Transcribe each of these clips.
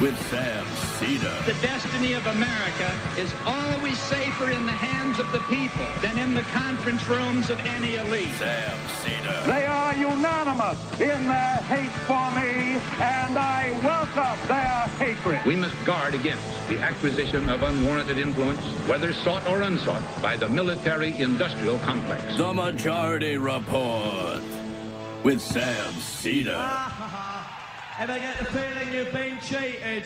with Sam Seder. The destiny of America is always safer in the hands of the people than in the conference rooms of any elite. Sam Seder. They are unanimous in their hate for me, and I welcome their hatred. We must guard against the acquisition of unwarranted influence, whether sought or unsought, by the military-industrial complex. The Majority Report with Sam Seder. Ever get the feeling you've been cheated?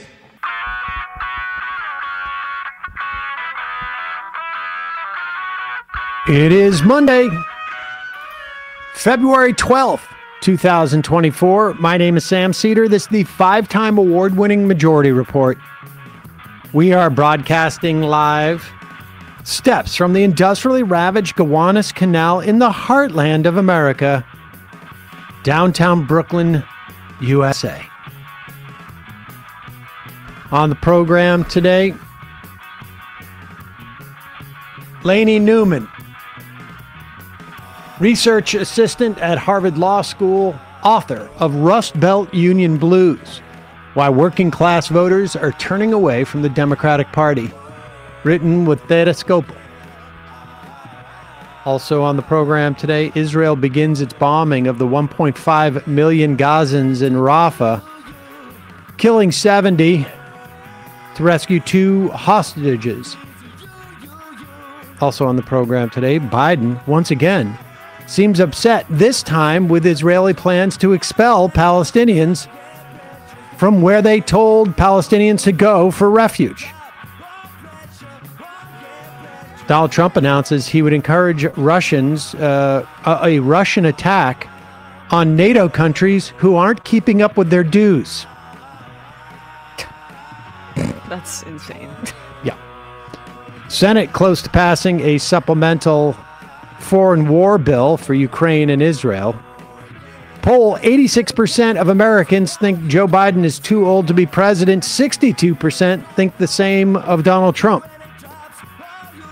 It is Monday, February 12th, 2024. My name is Sam Seder. This is the five-time award-winning Majority Report. We are broadcasting live steps from the industrially ravaged Gowanus Canal in the heartland of America, downtown Brooklyn, USA. On the program today, Lainey Newman, research assistant at Harvard Law School, author of Rust Belt Union Blues, Why Working Class Voters Are Turning Away from the Democratic Party, written with Theda Skocpol. Also on the program today, Israel begins its bombing of the 1.5 million Gazans in Rafah, killing 70 to rescue two hostages. Also on the program today, Biden, once again, seems upset, this time with Israeli plans to expel Palestinians from where they told Palestinians to go for refuge. Donald Trump announces he would encourage Russians, a Russian attack on NATO countries who aren't keeping up with their dues. That's insane. Yeah. Senate close to passing a supplemental foreign war bill for Ukraine and Israel. Poll, 86% of Americans think Joe Biden is too old to be president. 62% think the same of Donald Trump.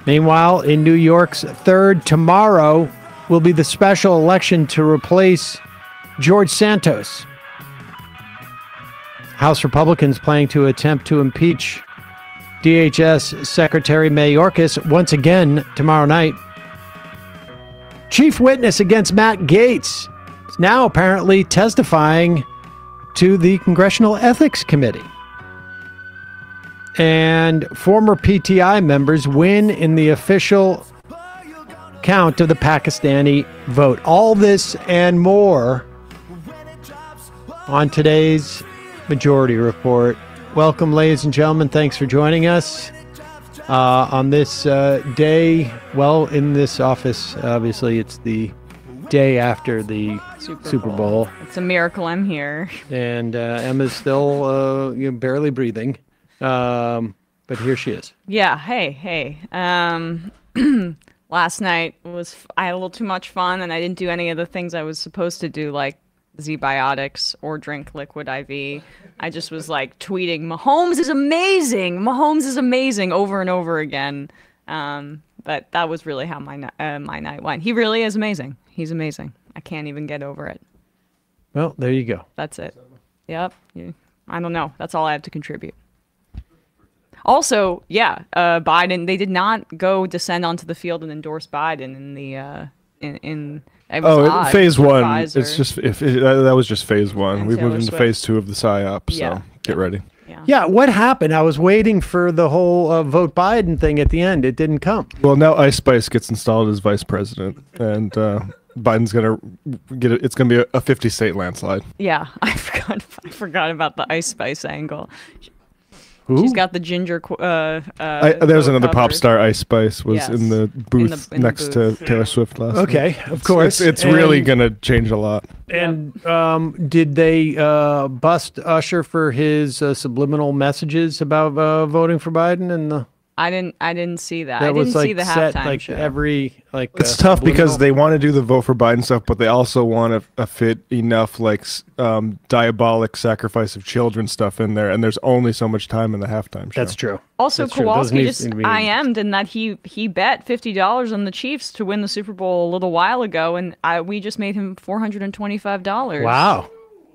Meanwhile, in New York's third, tomorrow will be the special election to replace George Santos. House Republicans planning to attempt to impeach DHS Secretary Mayorkas once again tomorrow night. Chief witness against Matt Gaetz is now apparently testifying to the Congressional Ethics Committee. And former PTI members win in the official count of the Pakistani vote. All this and more on today's Majority Report. Welcome, ladies and gentlemen. Thanks for joining us on this day. Well, in this office, obviously, it's the day after the Super Bowl. It's a miracle I'm here. And Emma's still barely breathing. But here she is. Yeah. Hey. Last night I had a little too much fun, and I didn't do any of the things I was supposed to do, like Z-biotics or drink liquid IV. I just was like tweeting, Mahomes is amazing over and over again. But that was really how my night went. He really is amazing. He's amazing. I can't even get over it. Well, there you go. That's it. Yep. I don't know. That's all I have to contribute. Also, yeah, Biden. They did not descend onto the field and endorse Biden in the phase one. Pfizer. It's just that was just phase one. We moved into phase two of the PSYOP. Yeah. So get ready. Yeah. What happened? I was waiting for the whole vote Biden thing at the end. It didn't come. Well, now Ice Spice gets installed as vice president, and Biden's gonna get it. It's gonna be a 50-state landslide. Yeah, I forgot about the Ice Spice angle. Who? She's got the ginger. There's another pop star. Ice Spice was in the booth next to Taylor Swift last night. Okay, of course. It's really going to change a lot. And did they bust Usher for his subliminal messages about voting for Biden? And I didn't see that. I didn't see the halftime show. It's tough because they want to do the vote for Biden stuff, but they also want to fit enough diabolic sacrifice of children stuff in there, and there's only so much time in the halftime show. That's true. Also, Kowalski just IM'd in that he bet $50 on the Chiefs to win the Super Bowl a little while ago, and we just made him $425. Wow.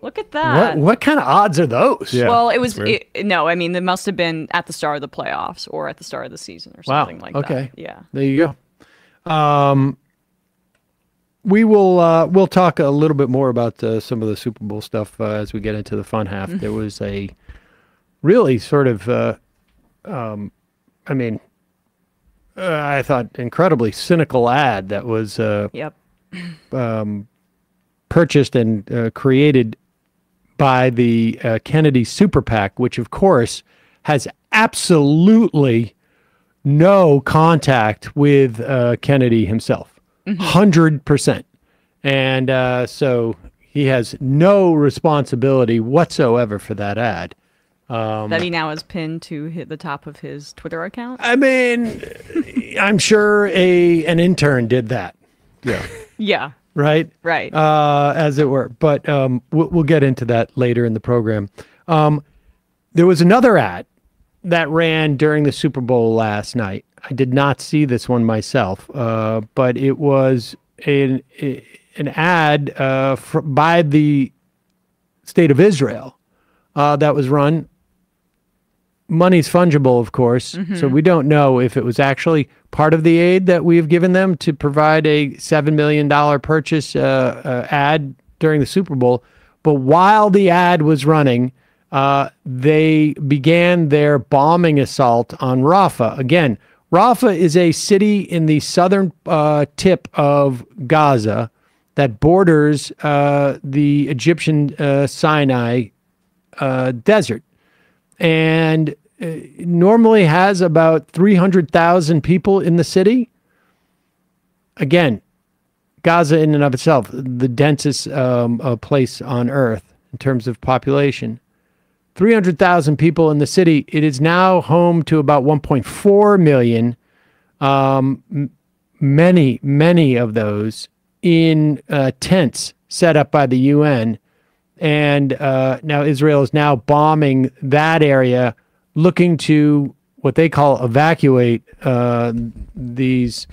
Look at that. What kind of odds are those? Yeah, well, it was, no, I mean, they must have been at the start of the playoffs or at the start of the season or something like that. Okay. Yeah. There you go. We will, we'll talk a little bit more about some of the Super Bowl stuff as we get into the fun half. There was a really sort of, I mean, I thought incredibly cynical ad that was purchased and created by the Kennedy Super PAC, which of course has absolutely no contact with Kennedy himself, 100%. And so he has no responsibility whatsoever for that ad. That he now is pinned to the top of his Twitter account? I mean, I'm sure an intern did that. Yeah. Yeah. Right? Right. As it were. But we'll get into that later in the program. There was another ad that ran during the Super Bowl last night. I did not see this one myself, but it was an ad by the state of Israel that was run. Money's fungible, of course, so we don't know if it was actually part of the aid that we've given them to provide a $7 million purchase ad during the Super Bowl. But while the ad was running, they began their bombing assault on Rafah. Again, Rafah is a city in the southern tip of Gaza that borders the Egyptian Sinai desert, and normally has about 300,000 people in the city. Again, Gaza in and of itself, the densest place on earth in terms of population. 300,000 people in the city. It is now home to about 1.4 million, many of those in tents set up by the UN. And now Israel is now bombing that area, looking to what they call evacuate these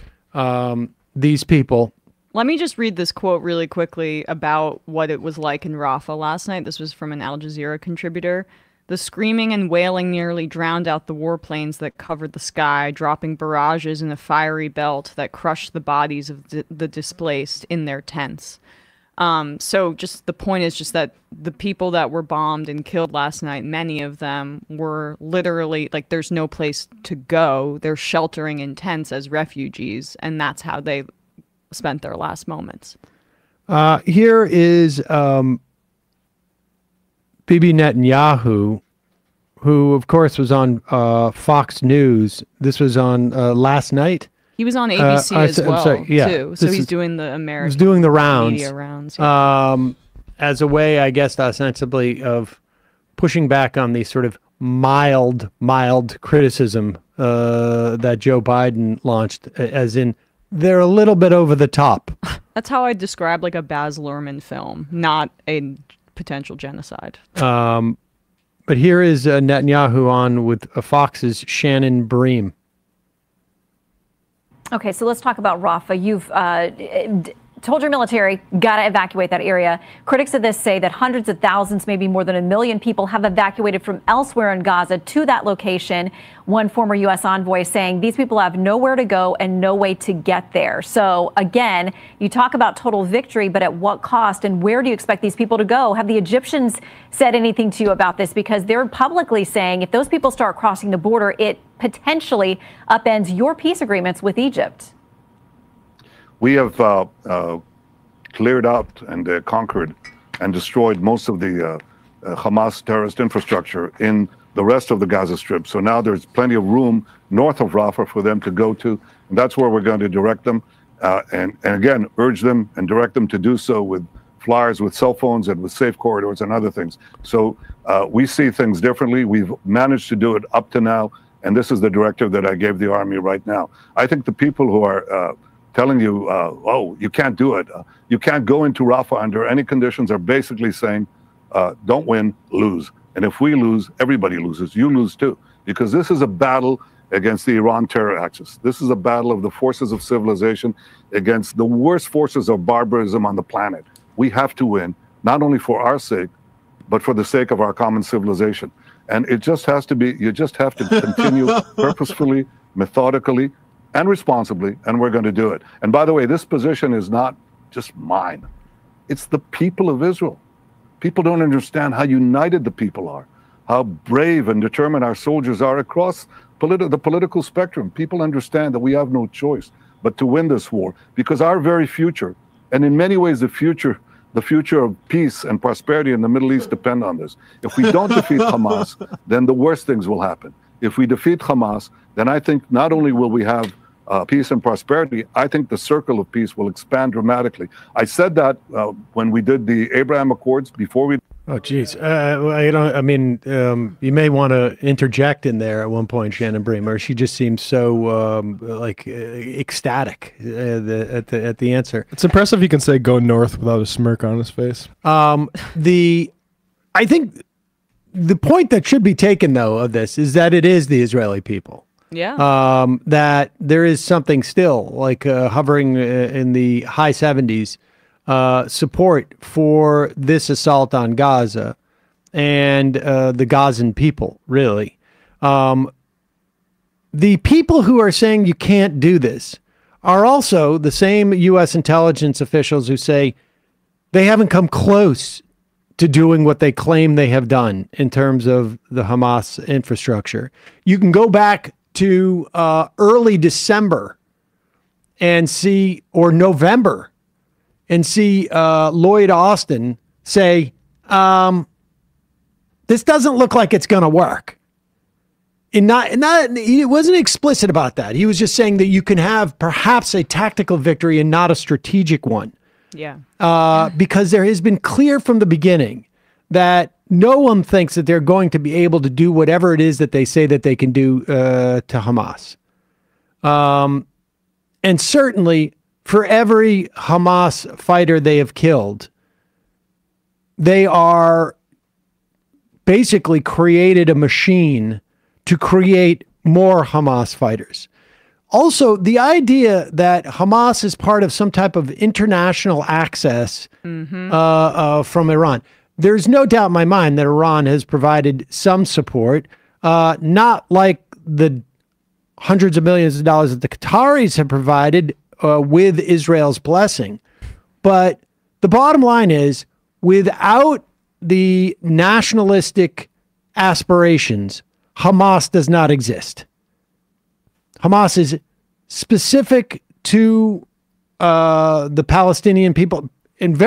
people. Let me just read this quote really quickly about what it was like in Rafah last night. This was from an Al Jazeera contributor. The screaming and wailing nearly drowned out the warplanes that covered the sky, dropping barrages in a fiery belt that crushed the bodies of the displaced in their tents. So just the point is just that the people that were bombed and killed last night, many of them were literally like, there's no place to go. They're sheltering in tents as refugees. And that's how they spent their last moments. Here is Bibi Netanyahu, who of course was on Fox News. This was on last night. He was on ABC as well, too. So he's doing the American media rounds. Yeah. As a way, I guess, ostensibly of pushing back on the sort of mild criticism that Joe Biden launched, as in they're a little bit over the top. That's how I describe like a Baz Luhrmann film, not a potential genocide. But here is Netanyahu on with Fox's Shannon Bream. Okay, so let's talk about Rafah. You've told your military, gotta evacuate that area. Critics of this say that hundreds of thousands, maybe more than 1 million people have evacuated from elsewhere in Gaza to that location. One former U.S. envoy saying these people have nowhere to go and no way to get there. So again, you talk about total victory, but at what cost and where do you expect these people to go? Have the Egyptians said anything to you about this? Because they're publicly saying if those people start crossing the border, it potentially upends your peace agreements with Egypt. We have cleared out and conquered and destroyed most of the Hamas terrorist infrastructure in the rest of the Gaza Strip. So now there's plenty of room north of Rafah for them to go to, and that's where we're going to direct them. And again, urge them and direct them to do so with flyers, with cell phones, and with safe corridors and other things. So we see things differently. We've managed to do it up to now, and this is the directive that I gave the Army right now. I think the people who are telling you, oh, you can't do it, you can't go into Rafah under any conditions, are basically saying, don't win, lose. And if we lose, everybody loses. You lose too, because this is a battle against the Iran terror axis. This is a battle of the forces of civilization against the worst forces of barbarism on the planet. We have to win, not only for our sake, but for the sake of our common civilization. And it just has to be, you just have to continue purposefully, methodically, and responsibly, and we're going to do it. And by the way, this position is not just mine. It's the people of Israel. People don't understand how united the people are, how brave and determined our soldiers are across the political spectrum. People understand that we have no choice but to win this war, because our very future, and in many ways the future of peace and prosperity in the Middle East depend on this. If we don't defeat Hamas, then the worst things will happen. If we defeat Hamas, then I think not only will we have peace and prosperity, I think the circle of peace will expand dramatically. I said that when we did the Abraham Accords, before we... Oh, geez. You may want to interject in there at one point, Shannon Bream, or she just seems so ecstatic at the answer. It's impressive you can say "go north" without a smirk on his face. I think the point that should be taken, though, of this is that it is the Israeli people. Yeah. That there is something still like hovering in the high 70s. Support for this assault on Gaza and the Gazan people, really. The people who are saying you can't do this are also the same U.S. intelligence officials who say they haven't come close to doing what they claim they have done in terms of the Hamas infrastructure. You can go back to early December and see, or November, and see Lloyd Austin say, this doesn't look like it's going to work. He wasn't explicit about that. He was just saying that you can have perhaps a tactical victory and not a strategic one. Yeah. Because there has been clear from the beginning that no one thinks that they're going to be able to do whatever it is that they say that they can do to Hamas. And certainly... for every Hamas fighter they have killed, they are basically created a machine to create more Hamas fighters. Also, the idea that Hamas is part of some type of international access from Iran. There's no doubt in my mind that Iran has provided some support, not like the hundreds of millions of dollars that the Qataris have provided, with Israel's blessing. But the bottom line is, without the nationalistic aspirations, Hamas does not exist. Hamas is specific to the Palestinian people, and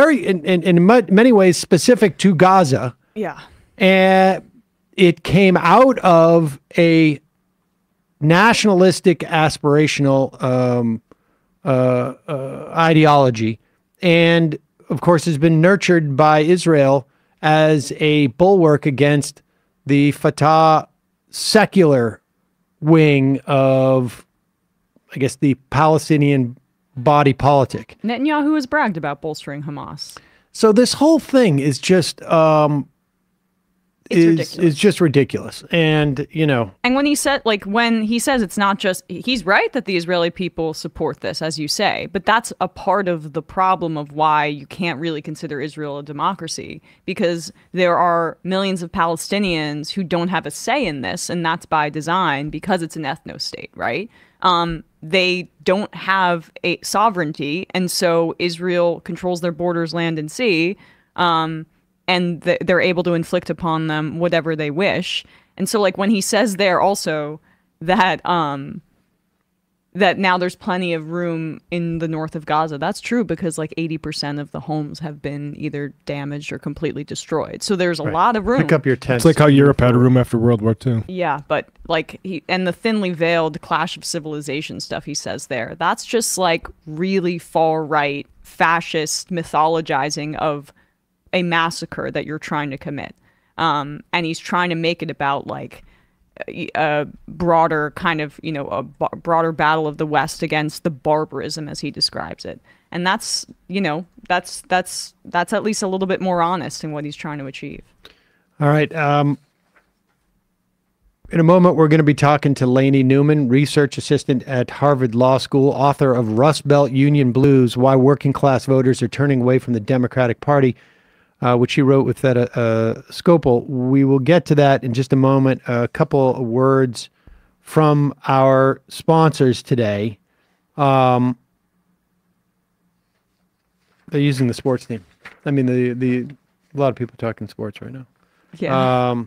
in many ways specific to Gaza. Yeah. And it came out of a nationalistic aspirational ideology, and of course has been nurtured by Israel as a bulwark against the Fatah secular wing of, I guess, the Palestinian body politic. Netanyahu has bragged about bolstering Hamas. So this whole thing is just it's just ridiculous. And, you know, and when he said, like, when he says it's not just, he's right that the Israeli people support this, as you say, but that's a part of the problem of why you can't really consider Israel a democracy, because there are millions of Palestinians who don't have a say in this. And that's by design, because it's an ethno state, right? They don't have a sovereignty. And so Israel controls their borders, land and sea. And they're able to inflict upon them whatever they wish. And so, like, when he says there also that that now there's plenty of room in the north of Gaza, that's true, because like 80% of the homes have been either damaged or completely destroyed. So there's a lot of room. Pick up your tent. It's like how Europe had room after World War II. Yeah, but like and the thinly veiled clash of civilization stuff he says there, that's just like really far right fascist mythologizing of a massacre that you're trying to commit. And he's trying to make it about like a broader kind of, you know, a broader battle of the West against the barbarism, as he describes it. And that's, you know, that's at least a little bit more honest in what he's trying to achieve. All right. In a moment, we're going to be talking to Lainey Newman, research assistant at Harvard Law School, author of Rust Belt Union Blues, Why Working Class Voters Are Turning Away from the Democratic Party. which he wrote with Theda Skocpol. We will get to that in just a moment. A couple of words from our sponsors today. They're using the sports team. I mean, a lot of people talking sports right now. Yeah.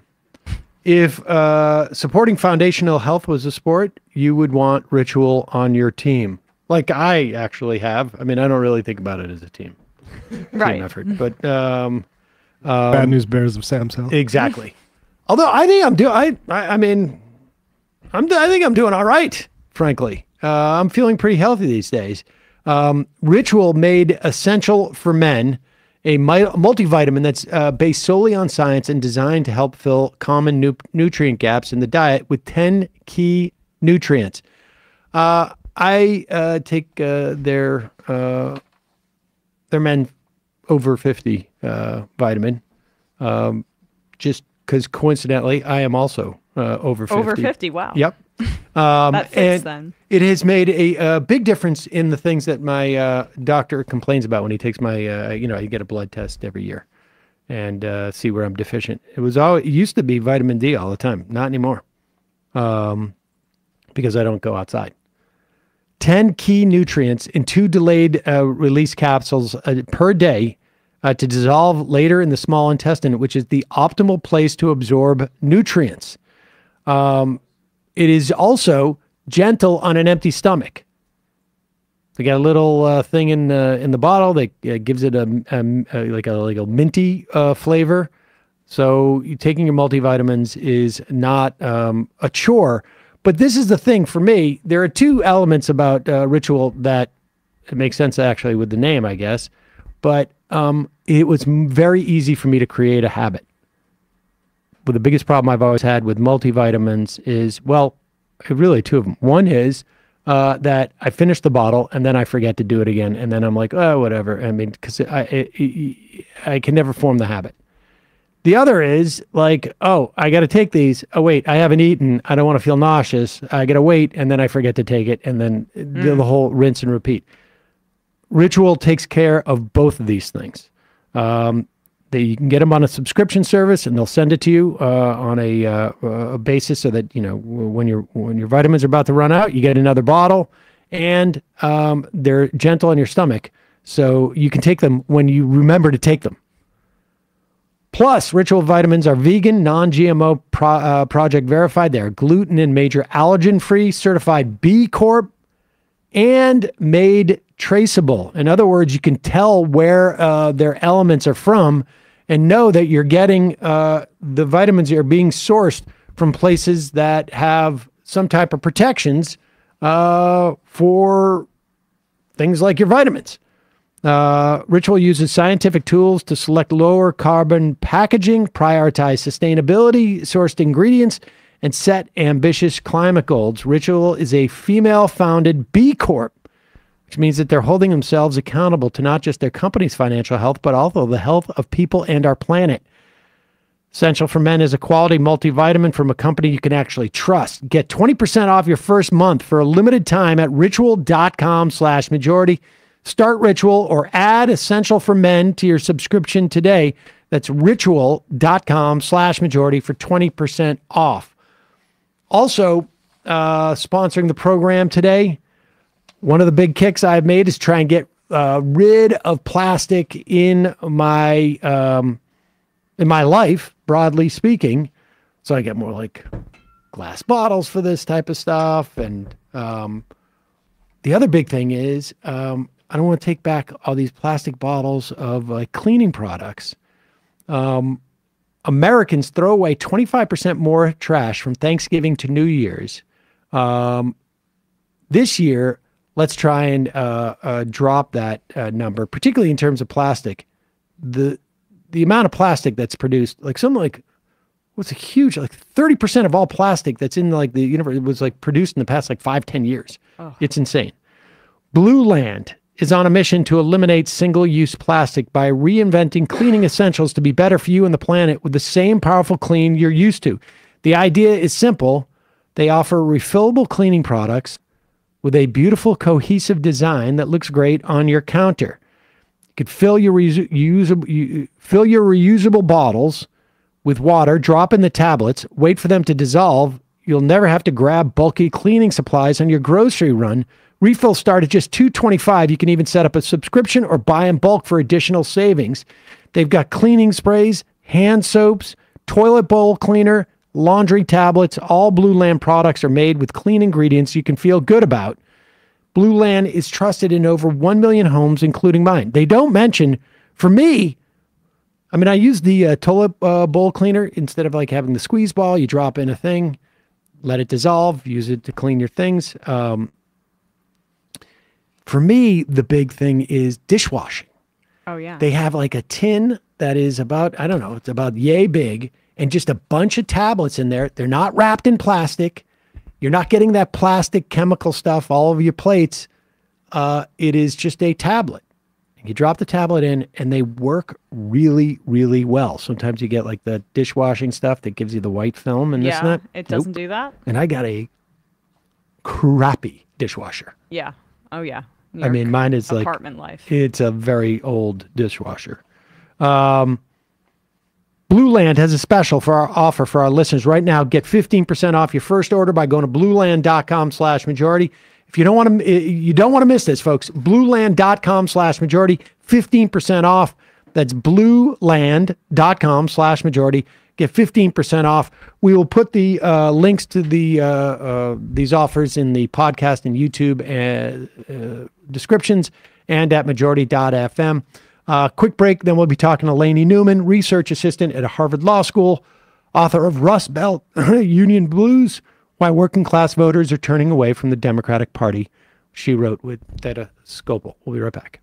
If supporting foundational health was a sport, you would want Ritual on your team. Like I actually have. I mean, I don't really think about it as a team. Right. Team effort, but Bad News Bears of Sam's Health. Exactly. Although I think I'm doing, I think I'm doing all right. Frankly, I'm feeling pretty healthy these days. Ritual made Essential for Men, a multivitamin that's based solely on science and designed to help fill common nutrient gaps in the diet with 10 key nutrients. I take their men over 50 vitamin, just because coincidentally I am also over 50. Over 50, wow. Yep. That fits then. It has made a big difference in the things that my doctor complains about when he takes my, you know, I get a blood test every year and see where I'm deficient. It used to be vitamin D all the time, not anymore, because I don't go outside. 10 key nutrients in 2 delayed release capsules per day to dissolve later in the small intestine, which is the optimal place to absorb nutrients. It is also gentle on an empty stomach. They got a little thing in the bottle that gives it like a minty flavor. So taking your multivitamins is not a chore. But this is the thing for me. There are 2 elements about Ritual that it makes sense actually with the name, I guess. But it was very easy for me to create a habit. But the biggest problem I've always had with multivitamins is, well, really 2 of them. One is that I finish the bottle and then I forget to do it again. And then I'm like, oh, whatever. I mean, because I can never form the habit. The other is like, oh, I got to take these. Oh, wait, I haven't eaten. I don't want to feel nauseous. I got to wait, and then I forget to take it, and then the whole rinse and repeat. Ritual takes care of both of these things. You can get them on a subscription service, and they'll send it to you on a basis so that, you know, when your vitamins are about to run out, you get another bottle, and they're gentle on your stomach, so you can take them when you remember to take them. Plus, Ritual vitamins are vegan, non-GMO, project verified. They are gluten and major allergen-free, certified B Corp, and made traceable. In other words, you can tell where their elements are from and know that you're getting the vitamins that are being sourced from places that have some type of protections for things like your vitamins. Ritual uses scientific tools to select lower carbon packaging, prioritize sustainability, sourced ingredients, and set ambitious climate goals. Ritual is a female-founded B Corp, which means that they're holding themselves accountable to not just their company's financial health, but also the health of people and our planet. Essential for Men is a quality multivitamin from a company you can actually trust. Get 20% off your first month for a limited time at ritual.com/majority. Start Ritual or add Essential for Men to your subscription today. That's ritual.com/majority for 20% off. Also, sponsoring the program today, one of the big kicks I've made is try and get rid of plastic in my life, broadly speaking. So I get more like glass bottles for this type of stuff. And the other big thing is... I don't want to take back all these plastic bottles of cleaning products. Americans throw away 25% more trash from Thanksgiving to New Year's. This year, let's try and drop that number, particularly in terms of plastic. The amount of plastic that's produced, like something like, what's a huge, like 30% of all plastic that's in like the universe was like produced in the past like 5-10 years. Oh. It's insane. Blueland is on a mission to eliminate single-use plastic by reinventing cleaning essentials to be better for you and the planet with the same powerful clean you're used to. The idea is simple. They offer refillable cleaning products with a beautiful, cohesive design that looks great on your counter. could fill your reusable bottles with water, drop in the tablets, wait for them to dissolve. You'll never have to grab bulky cleaning supplies on your grocery run. Refills start at just $2.25. You can even set up a subscription or buy in bulk for additional savings. They've got cleaning sprays, hand soaps, toilet bowl cleaner, laundry tablets. All Blueland products are made with clean ingredients you can feel good about. Blueland is trusted in over 1 million homes, including mine. They don't mention, for me, I mean, I use the toilet bowl cleaner instead of like having the squeeze ball. You drop in a thing, let it dissolve, use it to clean your things. For me, the big thing is dishwashing. Oh, yeah. They have like a tin that is about, I don't know, it's about yay big and just a bunch of tablets in there. They're not wrapped in plastic. You're not getting that plastic chemical stuff all over your plates. It is just a tablet. You drop the tablet in and they work really, really well. Sometimes you get like the dishwashing stuff that gives you the white film and this and that. It doesn't do that. And I got a crappy dishwasher. Yeah. Oh, yeah. I mean, mine is like apartment life. It's a very old dishwasher. Blueland has a special for our offer for our listeners right now. Get 15% off your first order by going to blueland.com/majority. If you don't want to, miss this, folks. Blueland.com/majority, 15% off. That's blueland.com/majority. Get 15% off. We will put the links to the these offers in the podcast and YouTube descriptions and at majority.fm. Quick break, then we'll be talking to Lainey Newman, research assistant at Harvard Law School, author of Rust Belt Union Blues, Why Working Class Voters Are Turning Away from the Democratic Party. She wrote with Theda Skocpol. We'll be right back.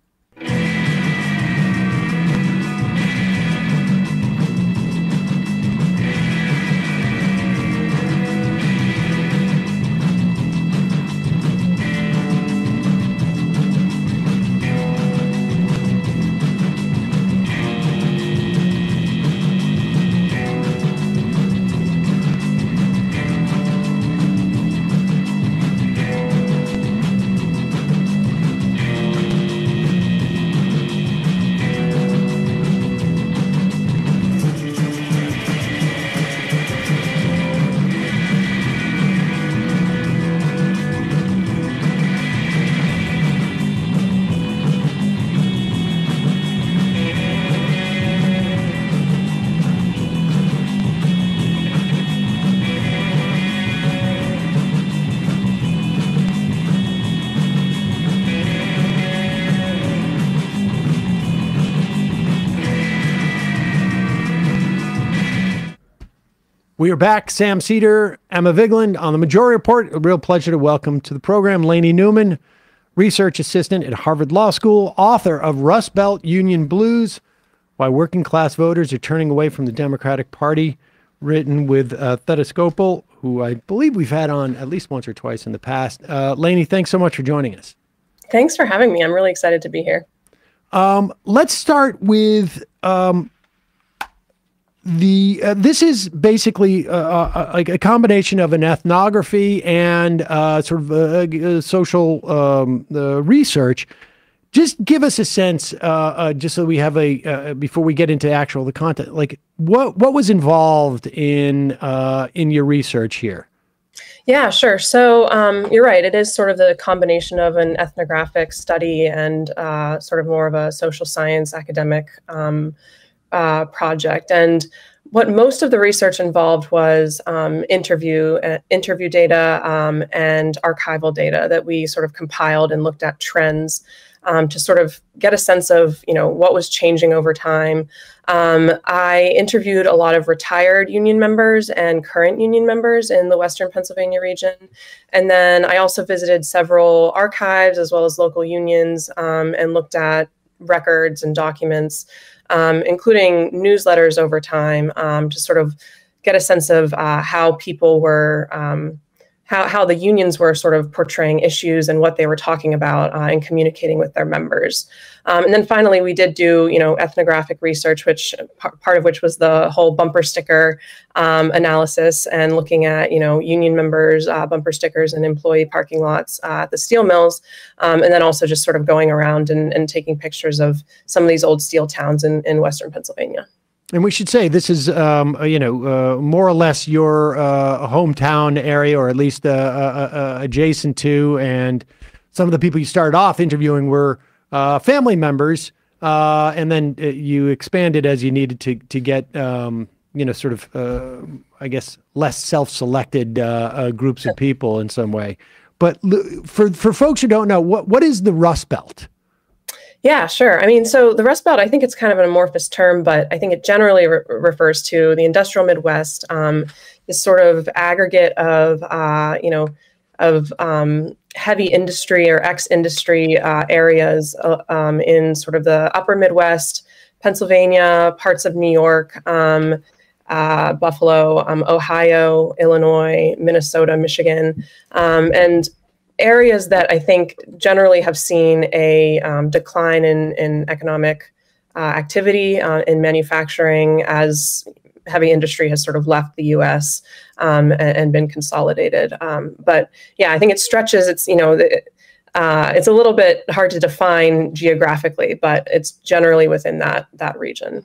We are back. Sam Seder, Emma Vigeland on The Majority Report. A real pleasure to welcome to the program Lainey Newman, research assistant at Harvard Law School, author of Rust Belt Union Blues, Why Working Class Voters Are Turning Away from the Democratic Party, written with Theda Skocpol, who I believe we've had on at least once or twice in the past. Lainey, thanks so much for joining us. Thanks for having me. I'm really excited to be here. Let's start with... this is basically like a combination of an ethnography and sort of social research. Just give us a sense, just so we have a before we get into the content. Like, what was involved in your research here? Yeah, sure. So you're right. It is sort of the combination of an ethnographic study and sort of more of a social science academic project. And what most of the research involved was interview data and archival data that we sort of compiled and looked at trends to sort of get a sense of, what was changing over time. I interviewed a lot of retired union members and current union members in the Western Pennsylvania region. And then I also visited several archives as well as local unions and looked at records and documents, including newsletters over time, to sort of get a sense of how people were how the unions were sort of portraying issues and what they were talking about and communicating with their members. And then finally, we did do, ethnographic research, which part of which was the whole bumper sticker analysis and looking at, union members, bumper stickers and employee parking lots at the steel mills. And then also just sort of going around and taking pictures of some of these old steel towns in Western Pennsylvania. And we should say this is, more or less your hometown area, or at least adjacent to. And some of the people you started off interviewing were family members, and then you expanded as you needed to get, sort of, I guess, less self-selected groups of people in some way. But for folks who don't know, what is the Rust Belt? Yeah, sure. I mean, so the Rust Belt, I think it's kind of an amorphous term, but I think it generally refers to the industrial Midwest, this sort of aggregate of, heavy industry or ex-industry areas in sort of the upper Midwest, Pennsylvania, parts of New York, Buffalo, Ohio, Illinois, Minnesota, Michigan, and areas that I think generally have seen a decline in economic activity in manufacturing as heavy industry has sort of left the U.S. And been consolidated. But yeah, I think it stretches. It's, it's a little bit hard to define geographically, but it's generally within that region.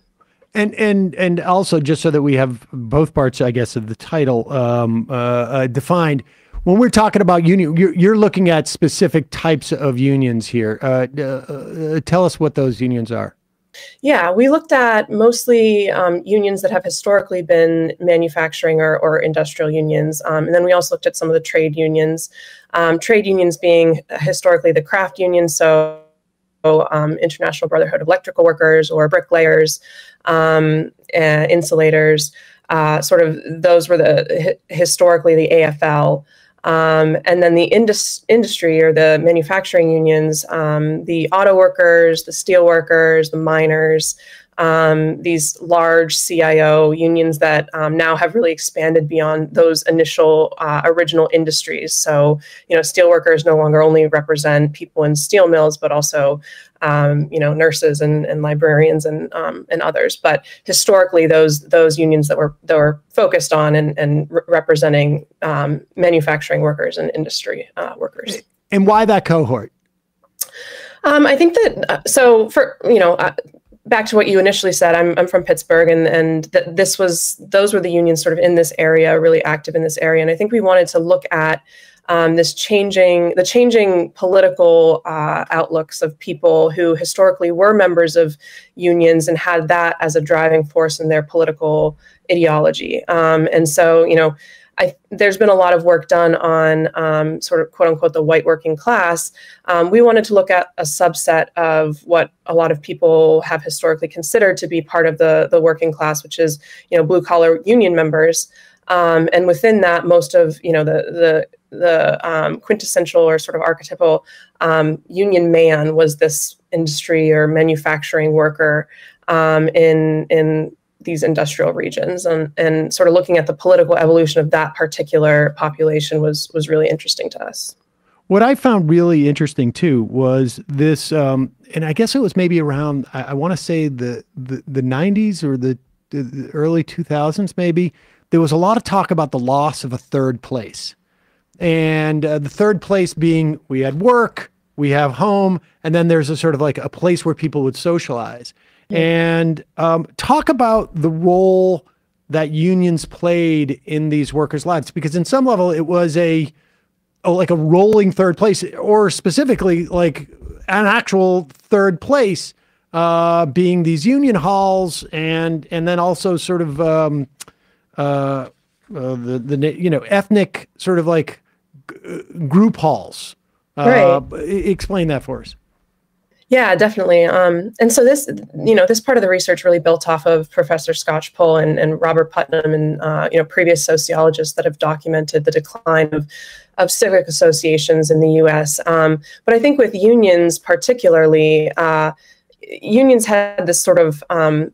And also, just so that we have both parts, I guess, of the title defined, when we're talking about union, you're looking at specific types of unions here. Tell us what those unions are. Yeah, we looked at mostly unions that have historically been manufacturing or industrial unions. And then we also looked at some of the trade unions, being historically the craft union. So International Brotherhood of Electrical Workers or bricklayers, insulators, sort of those were historically the AFL. And then the industry or the manufacturing unions, the auto workers, the steel workers, the miners, these large CIO unions that now have really expanded beyond those initial original industries. So, steel workers no longer only represent people in steel mills, but also, nurses and librarians and others. But historically, those unions that were focused on and representing manufacturing workers and industry workers. And why that cohort? I think that back to what you initially said, I'm from Pittsburgh, and those were the unions sort of in this area, really active in this area, and I think we wanted to look at the changing political outlooks of people who historically were members of unions and had that as a driving force in their political ideology, and so there's been a lot of work done on sort of quote unquote the white working class. We wanted to look at a subset of what a lot of people have historically considered to be part of the working class, which is blue collar union members, and within that, most of the quintessential or sort of archetypal union man was this industry or manufacturing worker in these industrial regions, and sort of looking at the political evolution of that particular population was really interesting to us. What I found really interesting too was this, and I guess it was maybe around, I want to say the 90s or the early 2000s maybe, there was a lot of talk about the loss of a third place. And the third place being, we had work, we have home, and then there's a sort of like a place where people would socialize. And talk about the role that unions played in these workers' lives, because in some level it was like a rolling third place, or specifically like an actual third place being these union halls, and then also sort of the ethnic sort of like group halls. Right. Explain that for us. Yeah, definitely. And so this part of the research really built off of Professor Skocpol and Robert Putnam and, previous sociologists that have documented the decline of civic associations in the U.S. But I think with unions particularly, unions had this sort of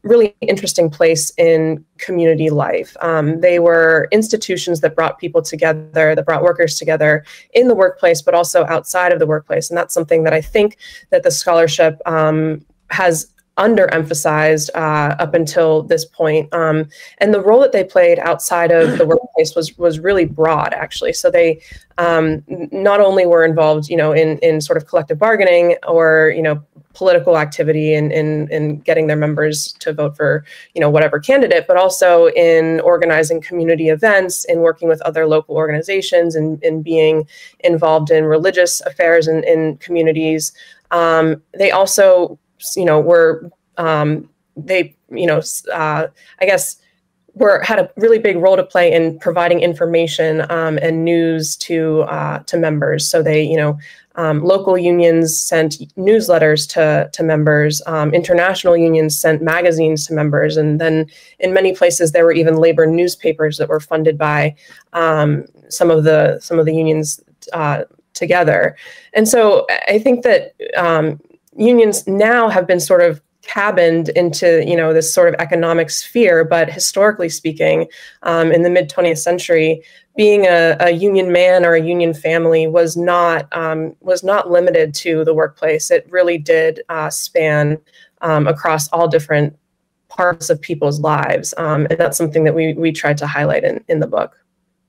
really interesting place in community life. They were institutions that brought people together, that brought workers together in the workplace, but also outside of the workplace. And that's something that I think that the scholarship has underemphasized up until this point. And the role that they played outside of the workplace was really broad, actually. So they not only were involved, you know, in sort of collective bargaining or, you know, political activity and in getting their members to vote for, you know, whatever candidate, but also in organizing community events, in working with other local organizations, and in being involved in religious affairs in communities. They also, you know, were, they, you know, I guess, had a really big role to play in providing information and news to members. So they, you know, local unions sent newsletters to members, international unions sent magazines to members, and then in many places there were even labor newspapers that were funded by some of the unions together. And so I think that unions now have been sort of cabined into, you know, this sort of economic sphere, but historically speaking, in the mid 20th century, being a union man or a union family was not limited to the workplace. It really did span across all different parts of people's lives, and that's something that we tried to highlight in the book.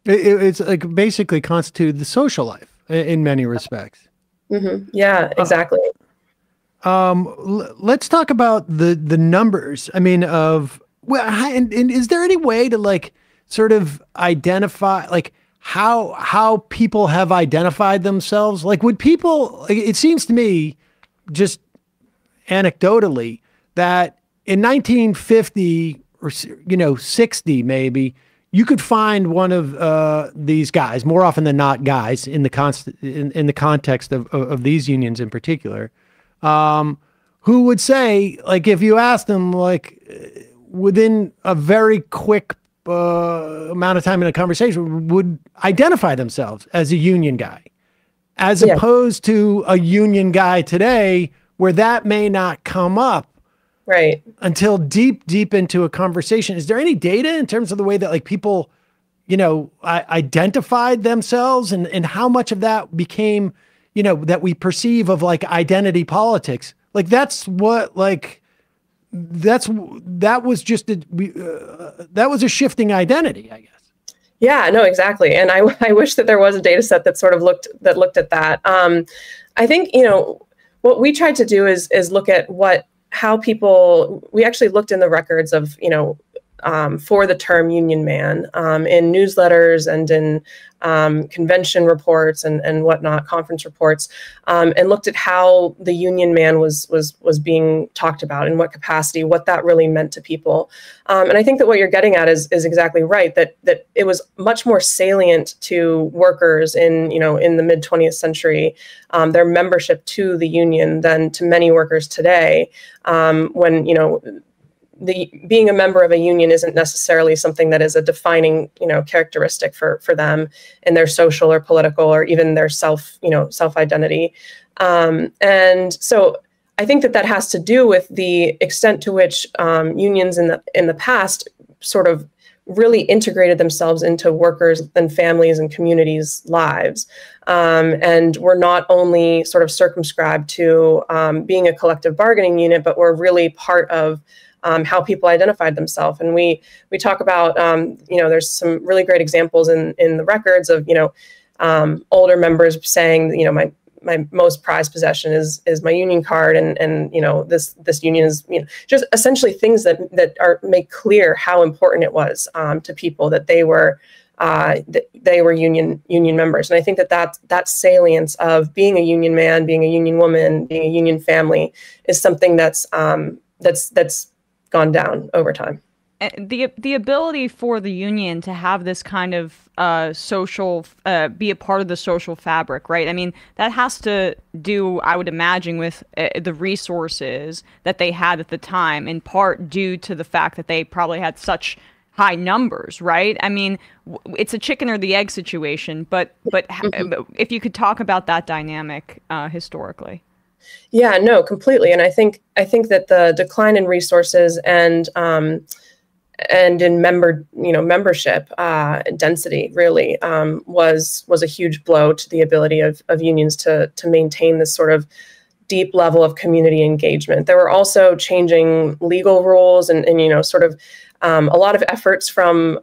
It's like basically constituted the social life in many respects. Mm-hmm. Yeah, exactly. Let's talk about the numbers. I mean, and is there any way to like sort of identify like how people have identified themselves? Like, would people? It seems to me, just anecdotally, that in 1950 or 60 maybe, you could find one of these guys more often than not guys in the context of these unions in particular. Who would say, like, if you asked them, like, within a very quick amount of time in a conversation, would identify themselves as a union guy, as yeah. opposed to a union guy today, where that may not come up right until deep into a conversation. Is there any data in terms of the way that like people, you know, identified themselves, and how much of that became, you know, that we perceive of like identity politics? Like that's what, like, that was just that was a shifting identity, I guess. Yeah, no, exactly. And I wish that there was a data set that sort of looked at that. I think, you know, what we tried to do is look at how people, we actually looked in the records of, you know, for the term union man in newsletters and in convention reports and whatnot, conference reports, and looked at how the union man was being talked about, in what capacity, what that really meant to people. And I think that what you're getting at is exactly right, that it was much more salient to workers in the mid 20th century, their membership to the union, than to many workers today, when, you know, being a member of a union isn't necessarily something that is a defining, you know, characteristic for them in their social or political or even their self identity. And so I think that has to do with the extent to which unions in the past sort of really integrated themselves into workers and families and communities' lives, and were not only sort of circumscribed to being a collective bargaining unit, but were really part of how people identified themselves. And we talk about, you know, there's some really great examples in the records of, you know, older members saying, you know, my most prized possession is my union card, and you know, this union is, you know, just essentially things that make clear how important it was to people that they were union members. And I think that salience of being a union man, being a union woman, being a union family is something that's gone down over time. And the ability for the union to have this kind of social, be a part of the social fabric, right? I mean, that has to do, I would imagine, with the resources that they had at the time, in part due to the fact that they probably had such high numbers, right? I mean, it's a chicken or the egg situation, but if you could talk about that dynamic historically. Yeah, no, completely. And I think that the decline in resources and in membership density really was a huge blow to the ability of unions to maintain this sort of deep level of community engagement. There were also changing legal rules and you know, sort of a lot of efforts from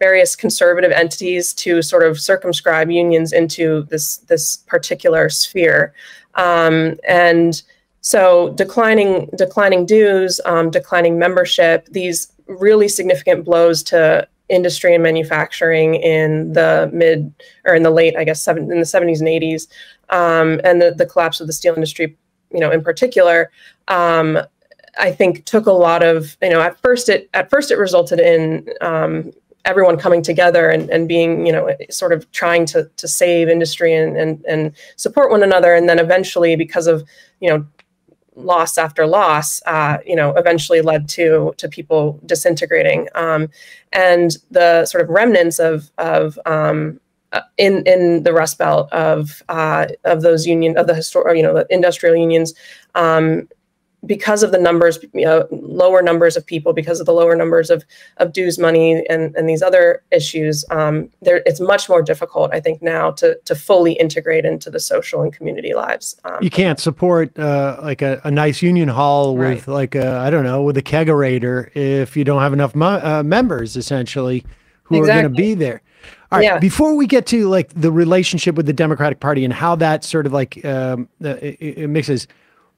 various conservative entities to sort of circumscribe unions into this particular sphere. And so declining dues, declining membership, these really significant blows to industry and manufacturing in the mid, or in the late, I guess, in the 70s and 80s, and the collapse of the steel industry, you know, in particular, I think took a lot of, you know, at first it resulted in everyone coming together and being, you know, sort of trying to save industry and support one another. And then eventually, because of, you know, loss after loss, you know, eventually led to people disintegrating. And the sort of remnants in the Rust Belt of those union, of the historic, you know, the industrial unions, because of the numbers, you know, lower numbers of people, because of the lower numbers of dues money and these other issues, it's much more difficult, I think, now to fully integrate into the social and community lives. You can't support like a nice union hall with like a, I don't know, with a kegerator if you don't have enough members essentially who are going to be there. All right. Yeah. Before we get to like the relationship with the Democratic Party and how that sort of like it mixes.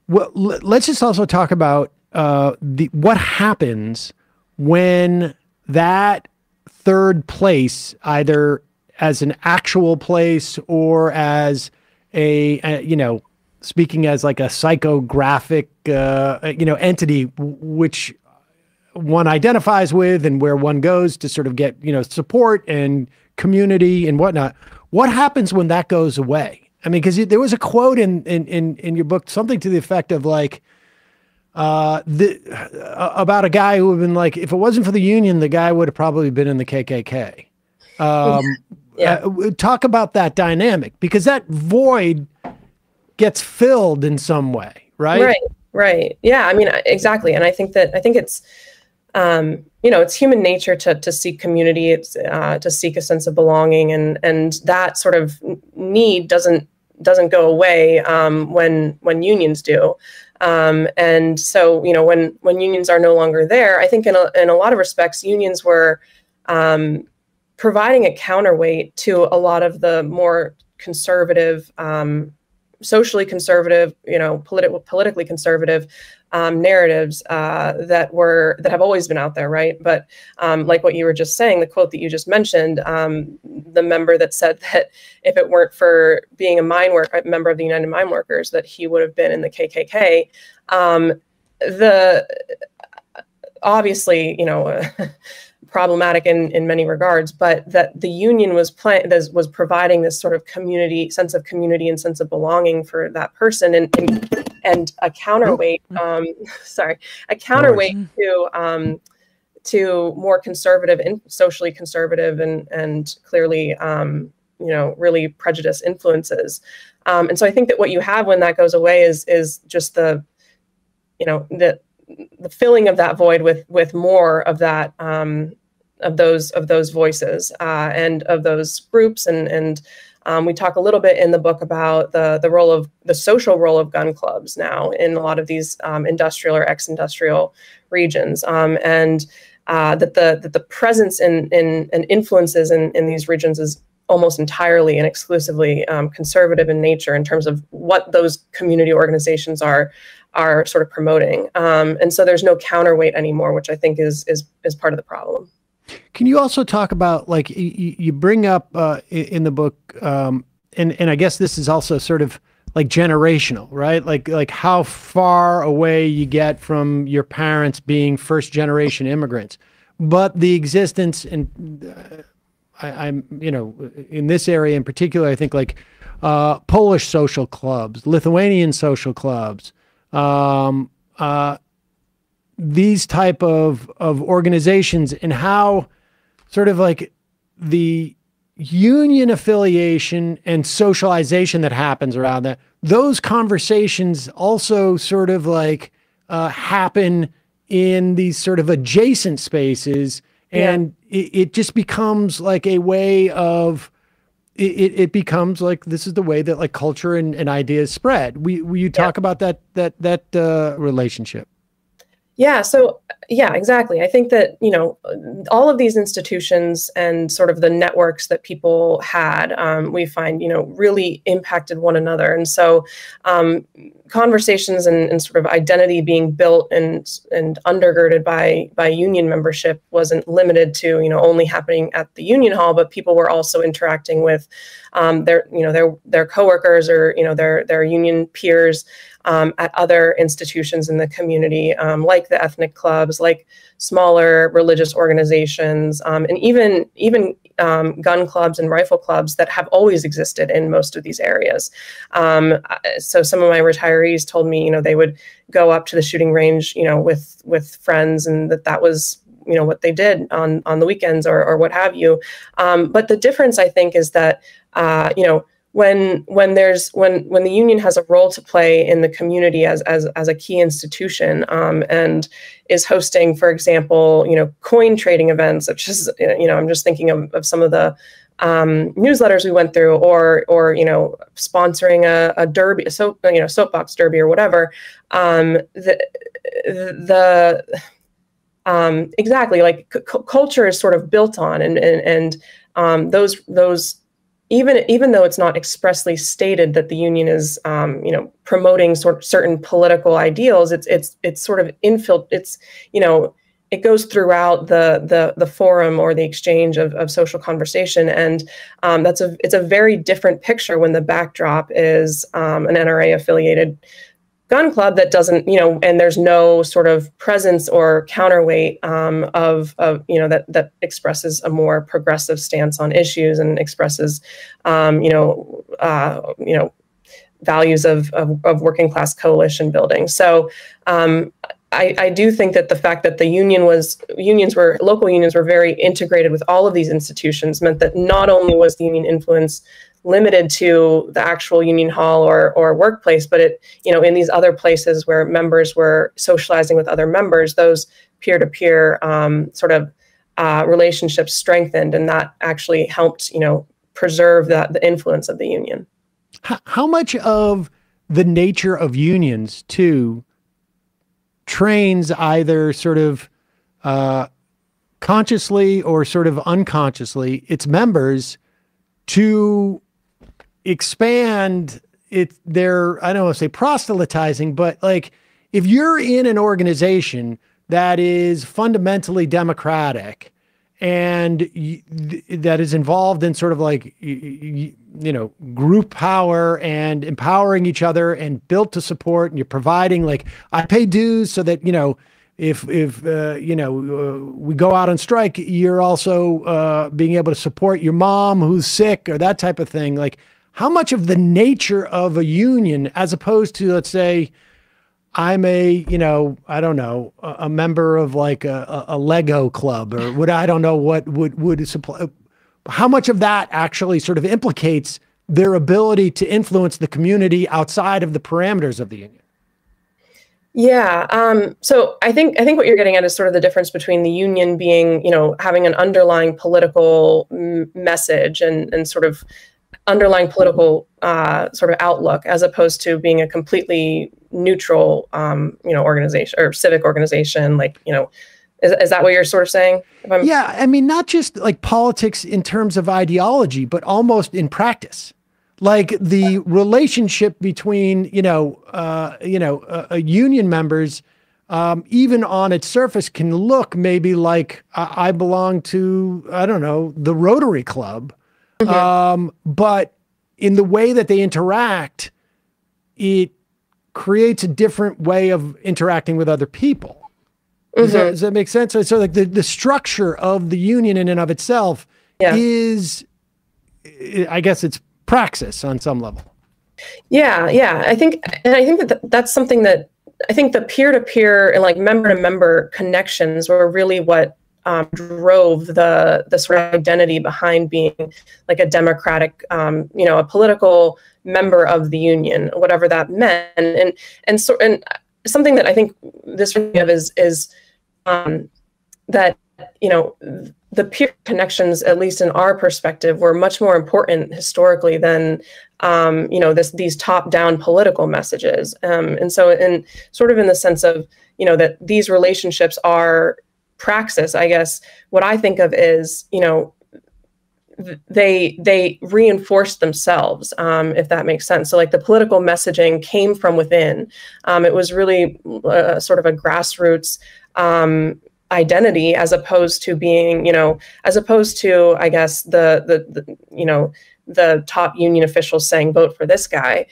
Well, let's just also talk about what happens when that third place, either as an actual place or as a you know, speaking as like a psychographic, you know, entity, which one identifies with and where one goes to sort of get, you know, support and community and whatnot. What happens when that goes away? I mean, because there was a quote in your book, something to the effect of like, about a guy who had been like, if it wasn't for the union, the guy would have probably been in the KKK. Yeah. Talk about that dynamic, because that void gets filled in some way, right? Right, right. Yeah, I mean, exactly. And I think it's, you know, it's human nature to seek community, it's, to seek a sense of belonging, and that sort of need doesn't go away when unions do. And so, you know, when unions are no longer there, I think in a lot of respects, unions were providing a counterweight to a lot of the more conservative, socially conservative, you know, politically conservative narratives that have always been out there, right? But like what you were just saying, the quote that you just mentioned, the member that said that if it weren't for being a member of the United Mine Workers, that he would have been in the KKK. Obviously, you know, problematic in many regards, but that the union was providing this sort of community and sense of belonging for that person, and a counterweight, to more conservative and socially conservative and clearly, you know, really prejudiced influences. And so I think that what you have when that goes away is just the, you know, the filling of that void with more of that, of those voices and of those groups, and we talk a little bit in the book about the social role of gun clubs now in a lot of these industrial or ex-industrial regions, and that the presence and influences in these regions is almost entirely and exclusively conservative in nature in terms of what those community organizations are sort of promoting, and so there's no counterweight anymore, which I think is part of the problem. Can you also talk about, like, you bring up in the book, and I guess this is also sort of like generational, right? Like how far away you get from your parents being first generation immigrants, but the existence, and I'm, you know, in this area in particular, I think like Polish social clubs, Lithuanian social clubs, these type of organizations, and how sort of like the union affiliation and socialization that happens around that those conversations also sort of like happen in these sort of adjacent spaces. And it just becomes like a way of, it becomes like, this is the way that like culture and ideas spread. You talk about that relationship. Yeah. So yeah, exactly. I think that, you know, all of these institutions and sort of the networks that people had, we find, you know, really impacted one another. And so conversations and sort of identity being built and undergirded by union membership wasn't limited to, you know, only happening at the union hall, but people were also interacting with their, you know, their coworkers or, you know, their union peers at other institutions in the community, like the ethnic clubs, like smaller religious organizations, and even gun clubs and rifle clubs that have always existed in most of these areas. So some of my retirees told me, you know, they would go up to the shooting range, you know, with friends, and that was, you know, what they did on the weekends or what have you. But the difference, I think, is that, you know, when the union has a role to play in the community as a key institution, and is hosting, for example, you know, coin trading events, such as, you know, I'm just thinking of some of the newsletters we went through, or you know, sponsoring a derby, soapbox derby or whatever, exactly, like culture is sort of built on and those. Even though it's not expressly stated that the union is, you know, promoting certain political ideals, it's sort of you know, it goes throughout the forum or the exchange of social conversation, and it's a very different picture when the backdrop is an NRA affiliated gun club that doesn't, you know, and there's no sort of presence or counterweight of you know, that expresses a more progressive stance on issues and expresses, you know, values of working class coalition building. So I do think that the fact that the local unions were very integrated with all of these institutions meant that not only was the union influence limited to the actual union hall or workplace, but it, you know, in these other places where members were socializing with other members, those peer-to-peer sort of relationships strengthened, and that actually helped, you know, preserve the influence of the union. How much of the nature of unions too trains either sort of consciously or sort of unconsciously its members to expand their, I don't want to say proselytizing, but like, if you're in an organization that is fundamentally democratic and that is involved in sort of like, you know, group power and empowering each other and built to support, and you're providing like, I pay dues so that, you know, if you know, we go out on strike, you're also being able to support your mom who's sick or that type of thing. Like, how much of the nature of a union, as opposed to, let's say, I'm a, you know, I don't know, a member of like a Lego club or what, I don't know what would supply, how much of that actually sort of implicates their ability to influence the community outside of the parameters of the union? Yeah. So I think what you're getting at is sort of the difference between the union being, you know, having an underlying political message and sort of underlying political sort of outlook, as opposed to being a completely neutral, you know, organization or civic organization. Like, you know, is that what you're sort of saying? Yeah. I mean, not just like politics in terms of ideology, but almost in practice. Like the relationship between, you know, union members, even on its surface, can look maybe like I belong to, I don't know, the Rotary Club, mm-hmm. But in the way that they interact, it creates a different way of interacting with other people. Mm-hmm. Does that make sense? So like the structure of the union in and of itself is, I guess it's praxis on some level. Yeah. I think that that's something that I think the peer-to-peer and like member-to-member connections were really what drove the sort of identity behind being like a Democratic, you know, a political member of the union, whatever that meant. And something that I think this is that, you know, the peer connections, at least in our perspective, were much more important historically than, you know, these top-down political messages. And so in sort of in the sense of, you know, that these relationships are praxis, I guess, what I think of is, you know, they reinforced themselves, if that makes sense. So like the political messaging came from within. It was really sort of a grassroots identity, as opposed to being, you know, as opposed to, I guess, the you know, the top union officials saying vote for this guy,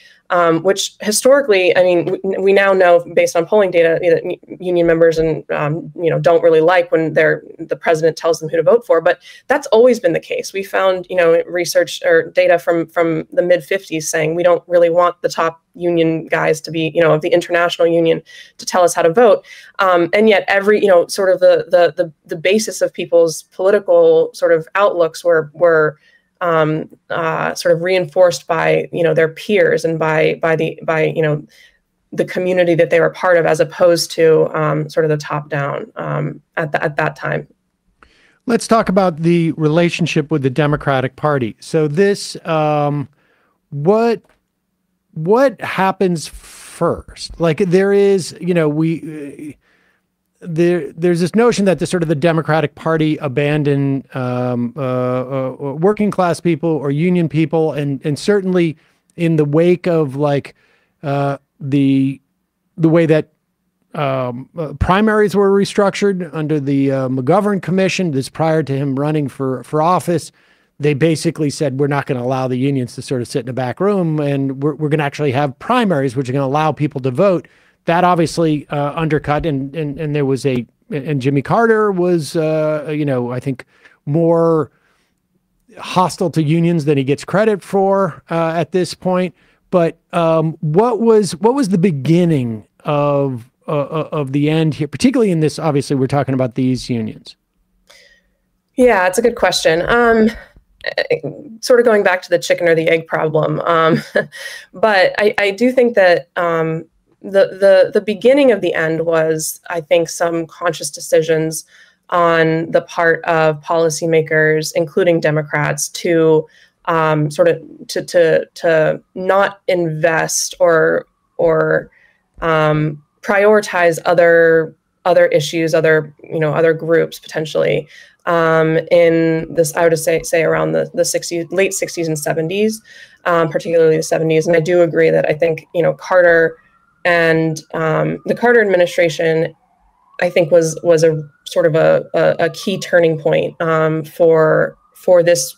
which historically, I mean, we now know based on polling data that union members and you know, don't really like when the president tells them who to vote for. But that's always been the case. We found, you know, research or data from the mid 50s saying we don't really want the top union guys to be, you know, of the international union to tell us how to vote. And yet every, you know, sort of the basis of people's political sort of outlooks were sort of reinforced by, you know, their peers and by you know, the community that they were part of, as opposed to sort of the top down at that time. Let's talk about the relationship with the Democratic Party. So this, what happens first? Like there is, you know, there's this notion that the sort of the Democratic Party abandoned working class people or union people, and certainly in the wake of like the way that primaries were restructured under the McGovern Commission, this prior to him running for office, they basically said we're not going to allow the unions to sort of sit in a back room, and we're going to actually have primaries, which are going to allow people to vote. That obviously undercut, and there was and Jimmy Carter was, you know, I think more hostile to unions than he gets credit for at this point. But what was the beginning of the end here, particularly in this? Obviously, we're talking about these unions. Yeah, it's a good question. Sort of going back to the chicken or the egg problem, but I do think that. The beginning of the end was, I think, some conscious decisions on the part of policymakers, including Democrats, to sort of to not invest or prioritize other issues, other groups potentially in this. I would say around the 60s, late 60s and 70s, particularly the 70s. And I do agree that I think, you know, Carter. And the Carter administration, I think, was a sort of a key turning point for this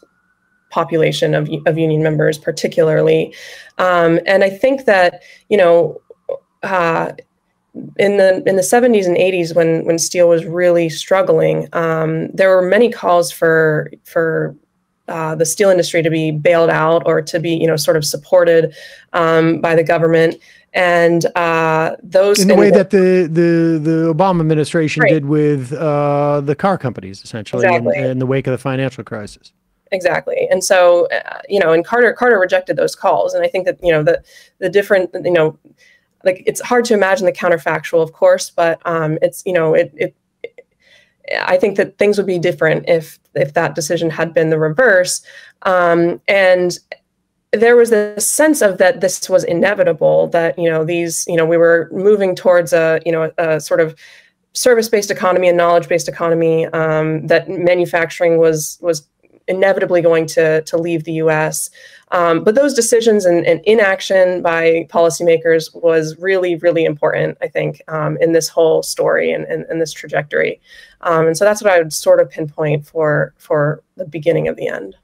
population of union members, particularly. And I think that, you know, in the 70s and 80s, when steel was really struggling, there were many calls for the steel industry to be bailed out or to be, you know, sort of supported by the government. And those in the way that the Obama administration did with the car companies, essentially, exactly. in the wake of the financial crisis. Exactly. And so, you know, and Carter rejected those calls. And I think that, you know, the different, you know, like it's hard to imagine the counterfactual, of course, but it's, you know, I think that things would be different if that decision had been the reverse. And there was this sense of that this was inevitable, that, you know, these, you know, we were moving towards a, you know, a sort of service-based economy and knowledge-based economy, that manufacturing was inevitably going to leave the U.S. But those decisions and inaction by policymakers was really, really important, I think, in this whole story and this trajectory. And so that's what I would sort of pinpoint for the beginning of the end.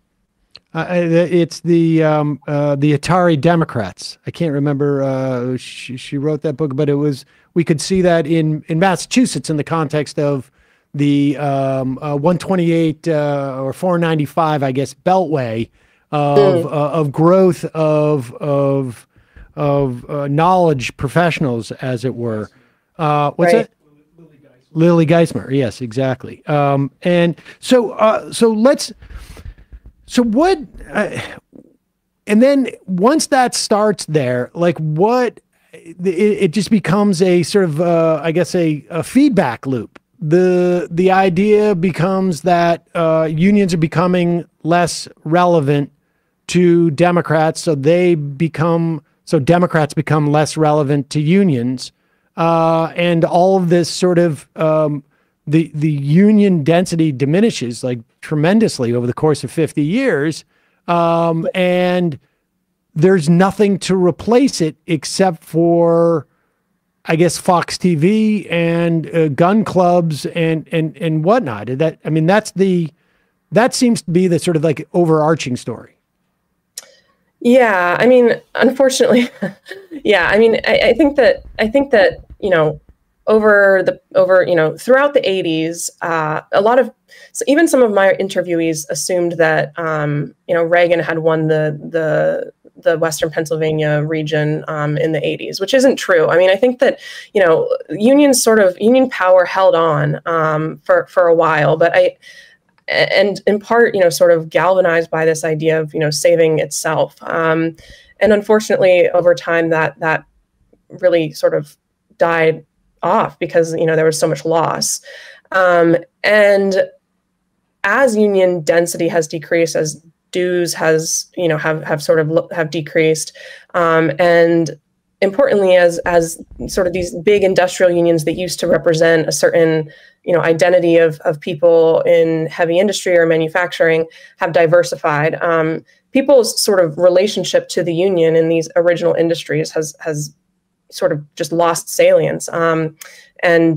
It's the Atari Democrats. I can't remember. She wrote that book, but it was, we could see that in Massachusetts in the context of the 128 or 495, I guess, beltway of growth of knowledge professionals, as it were. What's it? Lily Geismar. Yes, exactly. And so, and then once that starts there, like what, it just becomes a sort of, I guess, a feedback loop. The idea becomes that unions are becoming less relevant to Democrats, so Democrats become less relevant to unions, and all of this sort of the union density diminishes like tremendously over the course of 50 years, and there's nothing to replace it except for, I guess, Fox TV and gun clubs and whatnot. That, I mean, that seems to be the sort of like overarching story. Yeah, I mean, unfortunately, yeah, I mean, I think that, you know, throughout the 80s, a lot of, so even some of my interviewees assumed that, you know, Reagan had won the Western Pennsylvania region in the 80s, which isn't true. I mean, I think that, you know, union power held on for a while, but and in part, you know, sort of galvanized by this idea of, you know, saving itself. And unfortunately, over time, that really sort of died off because, you know, there was so much loss. And as union density has decreased, as dues have decreased, and importantly, as sort of these big industrial unions that used to represent a certain, you know, identity of people in heavy industry or manufacturing have diversified, people's sort of relationship to the union in these original industries has sort of just lost salience. And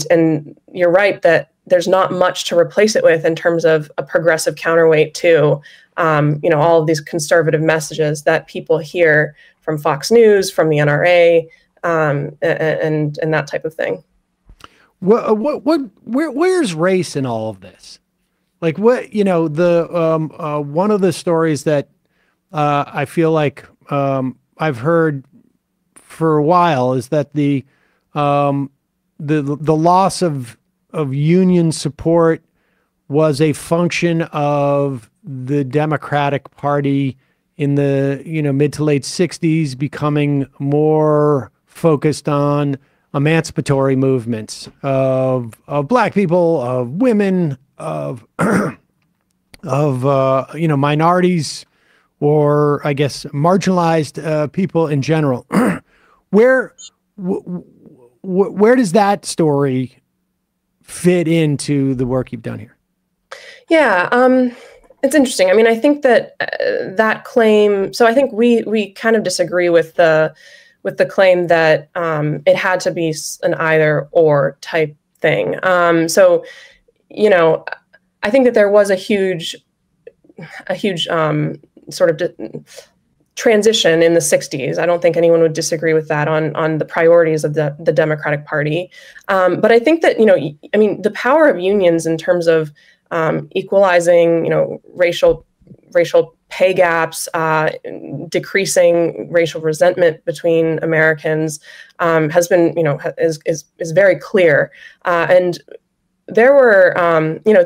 you're right that there's not much to replace it with in terms of a progressive counterweight to, you know, all of these conservative messages that people hear from Fox News, from the NRA, and that type of thing. Where's race in all of this? Like, what, you know, one of the stories that I feel like I've heard for a while is that the loss of union support was a function of the Democratic Party in the, you know, mid to late 60s becoming more focused on emancipatory movements of Black people, of women, of you know, minorities, or I guess marginalized people in general. Where does that story fit into the work you've done here? Yeah, it's interesting. I mean, I think that that claim. So I think we kind of disagree with the claim that it had to be an either or type thing. So, you know, I think that there was a huge sort of transition in the 60s. I don't think anyone would disagree with that on the priorities of the Democratic Party. But I think that, you know, I mean, the power of unions in terms of equalizing, you know, racial pay gaps, decreasing racial resentment between Americans, has been, you know, is very clear. And there were, you know,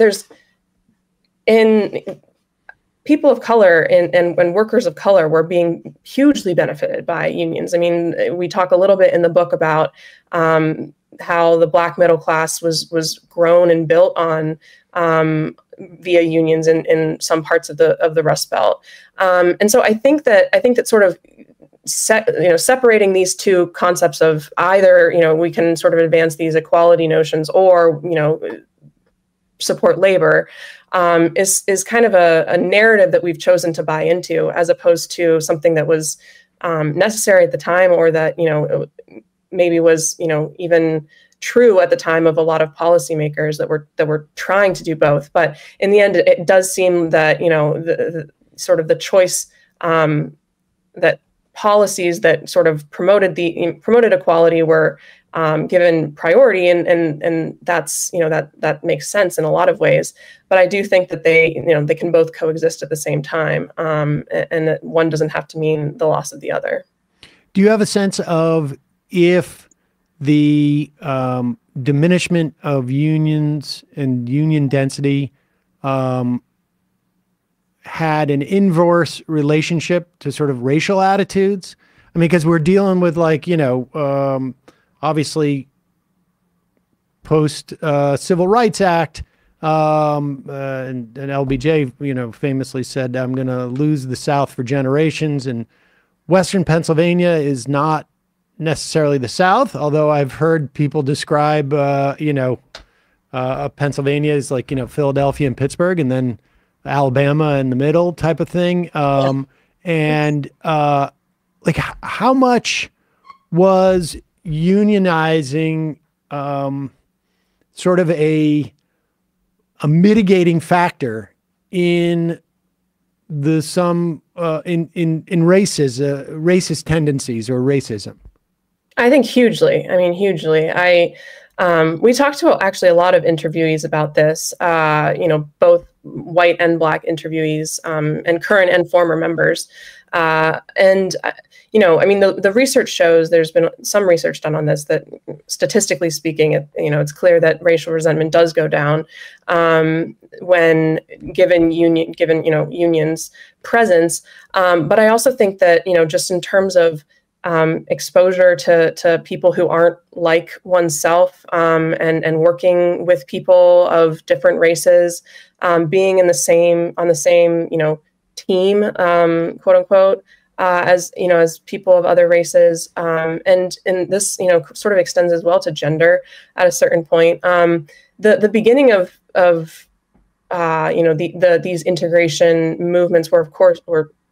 people of color and workers of color were being hugely benefited by unions. I mean, we talk a little bit in the book about how the Black middle class was grown and built on via unions in some parts of the Rust Belt. And so I think that sort of separating these two concepts of either, you know, we can sort of advance these equality notions or, you know, support labor, is kind of a narrative that we've chosen to buy into, as opposed to something that was necessary at the time, or that, you know, maybe was, you know, even true at the time of a lot of policymakers that were trying to do both. But in the end, it does seem that, you know, the sort of the choice that policies that sort of promoted equality were given priority, and that's, you know, that makes sense in a lot of ways. But I do think that they, you know, they can both coexist at the same time, and that one doesn't have to mean the loss of the other. Do you have a sense of if the diminishment of unions and union density had an inverse relationship to sort of racial attitudes. I mean, because we're dealing with, like, you know, obviously post Civil Rights Act, and LBJ, you know, famously said, I'm going to lose the South for generations. And Western Pennsylvania is not necessarily the South, although I've heard people describe, you know, Pennsylvania as, like, you know, Philadelphia and Pittsburgh, and then Alabama in the middle type of thing. And like, how much was unionizing sort of a mitigating factor in the in racist tendencies or racism? I think hugely. I mean, hugely. We talked to actually a lot of interviewees about this, you know, both white and black interviewees, and current and former members. And, you know, I mean, the research shows, there's been some research done on this, that statistically speaking, it, you know, it's clear that racial resentment does go down when given, you know, unions' presence. But I also think that, you know, just in terms of exposure to people who aren't like oneself, and working with people of different races, being in the same, on the same, you know, team, quote unquote, as, you know, as people of other races. And this, you know, sort of extends as well to gender at a certain point. The beginning of you know, these integration movements were, of course,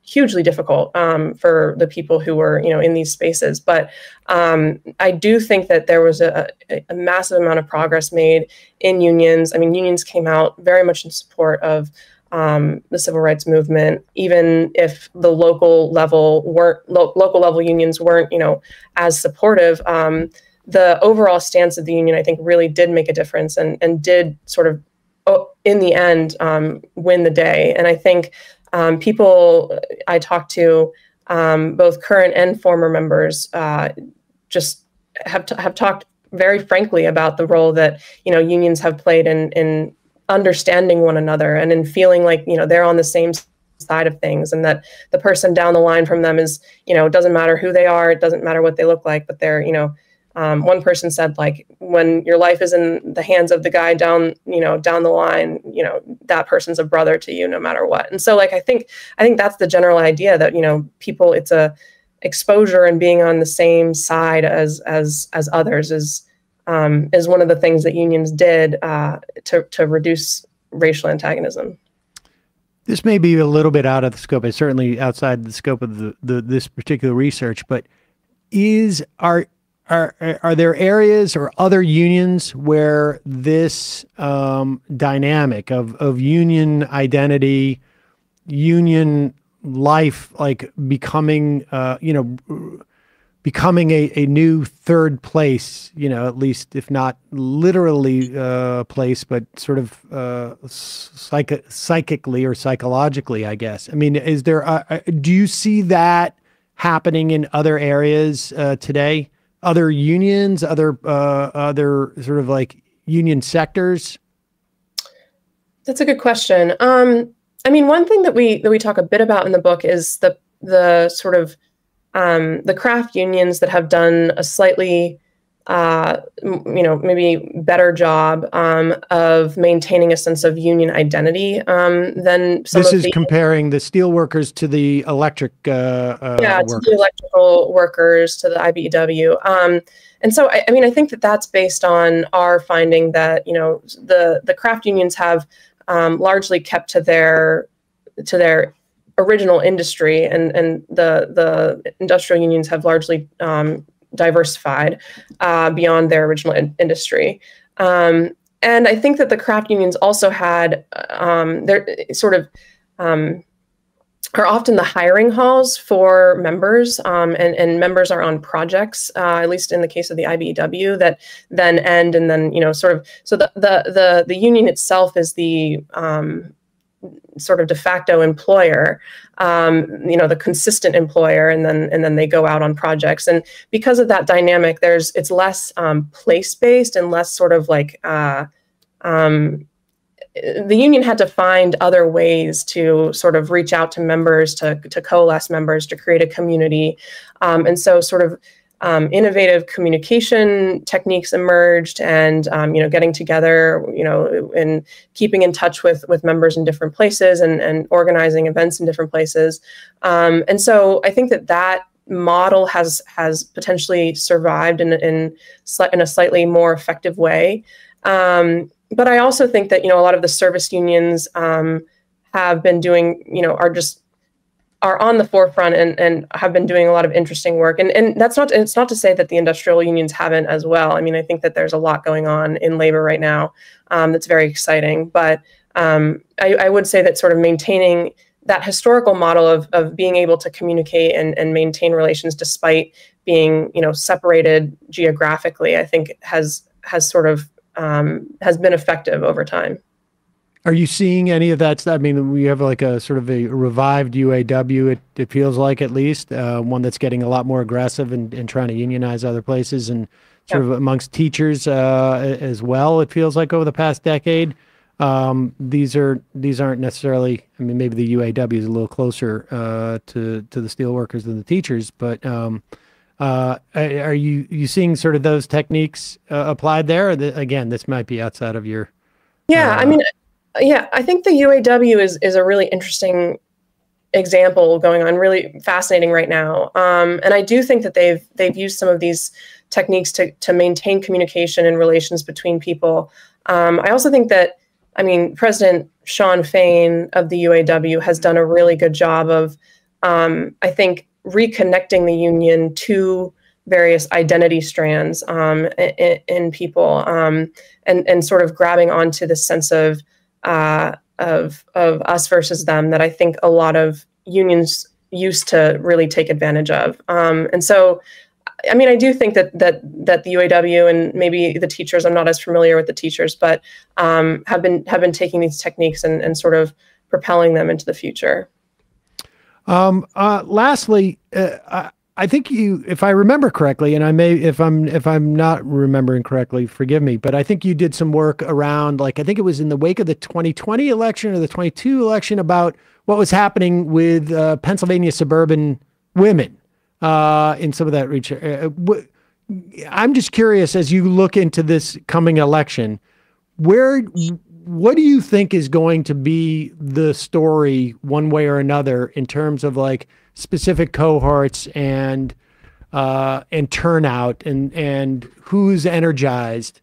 hugely difficult for the people who were, you know, in these spaces. But I do think that there was a massive amount of progress made in unions. I mean, unions came out very much in support of the civil rights movement, even if the local level unions weren't, you know, as supportive. The overall stance of the union, I think, really did make a difference, and did sort of, in the end, win the day. And I think people I talked to, both current and former members, just have talked very frankly about the role that, you know, unions have played in understanding one another, and in feeling like, you know, they're on the same side of things, and that the person down the line from them is, you know, it doesn't matter who they are, it doesn't matter what they look like, but they're, you know, one person said, like, when your life is in the hands of the guy down, you know, down the line, you know, that person's a brother to you no matter what. And so, like, I think that's the general idea, that, you know, people, it's a exposure, and being on the same side as others is one of the things that unions did to reduce racial antagonism. This may be a little bit out of the scope, it's certainly outside the scope of this particular research, but are there areas or other unions where this dynamic of union identity, union life, like becoming, you know, becoming a new third place, you know, at least if not literally place, but sort of psychically or psychologically, I guess. I mean, is there? Do you see that happening in other areas today? Other unions, other sort of like union sectors? That's a good question. I mean, one thing that we talk a bit about in the book is the sort of the craft unions that have done a slightly, you know, maybe better job of maintaining a sense of union identity than some. This is comparing the steel workers to the electric workers. To the electrical workers, to the IBEW. And so, I mean, I think that that's based on our finding that, you know, the craft unions have largely kept to their original industry, and the industrial unions have largely diversified beyond their original industry. And I think that the craft unions also had, they're sort of, are often the hiring halls for members, and members are on projects, at least in the case of the IBEW, that then end, and then, you know, sort of, so the union itself is sort of de facto employer, you know, the consistent employer, and then they go out on projects. And because of that dynamic, it's less place-based and less sort of like the union had to find other ways to sort of reach out to members, to coalesce members, to create a community. And so sort of innovative communication techniques emerged, and, you know, getting together, you know, and keeping in touch with members in different places, and organizing events in different places. And so I think that model has potentially survived in a slightly more effective way. But I also think that, you know, a lot of the service unions have been doing, you know, are on the forefront and have been doing a lot of interesting work. And it's not to say that the industrial unions haven't as well. I mean, I think that there's a lot going on in labor right now that's very exciting. But I would say that sort of maintaining that historical model of being able to communicate and maintain relations despite being, you know, separated geographically, I think has sort of has been effective over time. Are you seeing any of that? I mean, we have like a sort of a revived UAW, it feels like, at least, one that's getting a lot more aggressive and trying to unionize other places, and sort of amongst teachers as well, it feels like, over the past decade. These aren't necessarily, I mean, maybe the UAW is a little closer to the steel workers than the teachers, but are you seeing sort of those techniques applied there? Again, this might be outside of your... Yeah, I mean, yeah, I think the UAW is a really interesting example going on, really fascinating right now. And I do think that they've used some of these techniques to maintain communication and relations between people. I also think that, I mean, President Sean Fain of the UAW has done a really good job of, I think, reconnecting the union to various identity strands in people, and sort of grabbing onto the sense of us versus them that I think a lot of unions used to really take advantage of. And so, I mean, I do think that the UAW and maybe the teachers, I'm not as familiar with the teachers, but have been taking these techniques and sort of propelling them into the future. Lastly, I think if I remember correctly, and I may, if I'm not remembering correctly, forgive me, but I think you did some work around, like, I think it was in the wake of the 2020 election or the 22 election, about what was happening with, Pennsylvania suburban women, in some of that reach. I'm just curious, as you look into this coming election, what do you think is going to be the story one way or another in terms of, like, specific cohorts and turnout and who's energized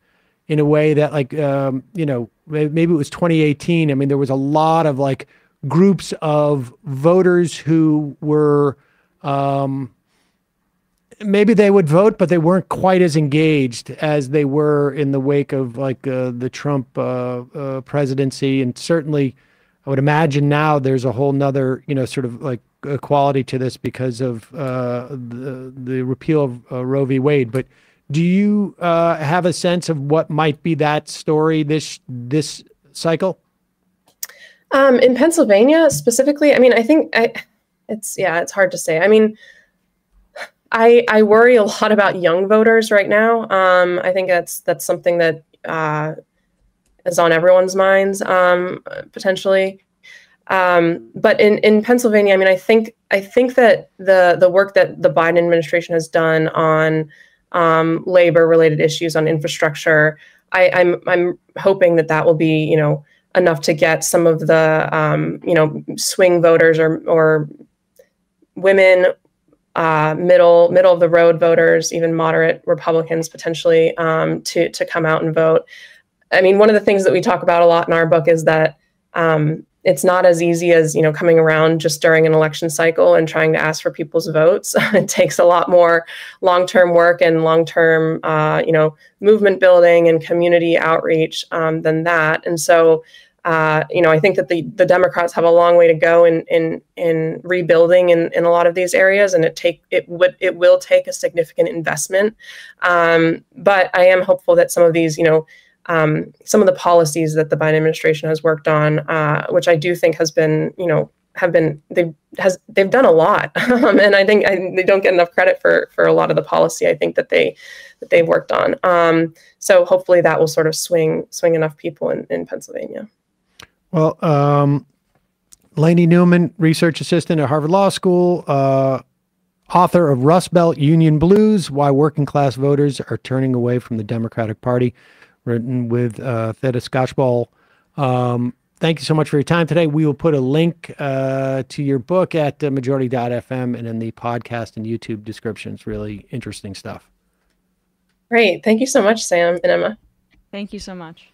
in a way that, like, you know, maybe it was 2018. I mean, there was a lot of, like, groups of voters who were, maybe they would vote, but they weren't quite as engaged as they were in the wake of, like, the Trump presidency. And certainly, I would imagine now there's a whole nother, you know, sort of, like, equality to this because of the repeal of Roe v. Wade. But do you have a sense of what might be that story this cycle? In Pennsylvania specifically, I mean, I think it's hard to say. I mean, I worry a lot about young voters right now. I think that's something that is on everyone's minds, potentially. But in Pennsylvania, I mean, I think that the work that the Biden administration has done on labor-related issues, on infrastructure, I'm hoping that will be, you know, enough to get some of the you know, swing voters or women. Middle of the road voters, even moderate Republicans potentially, to come out and vote. I mean, one of the things that we talk about a lot in our book is that it's not as easy as, you know, coming around just during an election cycle and trying to ask for people's votes. It takes a lot more long-term work and long-term you know, movement building and community outreach than that. And so, you know, I think that the Democrats have a long way to go in rebuilding in a lot of these areas, and it will take a significant investment. But I am hopeful that some of these, you know, some of the policies that the Biden administration has worked on, which I do think has been, you know, they've done a lot, and I think they don't get enough credit for a lot of the policy I think that they've worked on. So hopefully that will sort of swing enough people in Pennsylvania. Well, Lainey Newman, research assistant at Harvard Law School, author of Rust Belt Union Blues: Why Working Class Voters Are Turning Away from the Democratic Party, written with Theda Skocpol. Thank you so much for your time today. We will put a link to your book at majority.fm and in the podcast and YouTube descriptions. Really interesting stuff. Great. Thank you so much, Sam and Emma. Thank you so much.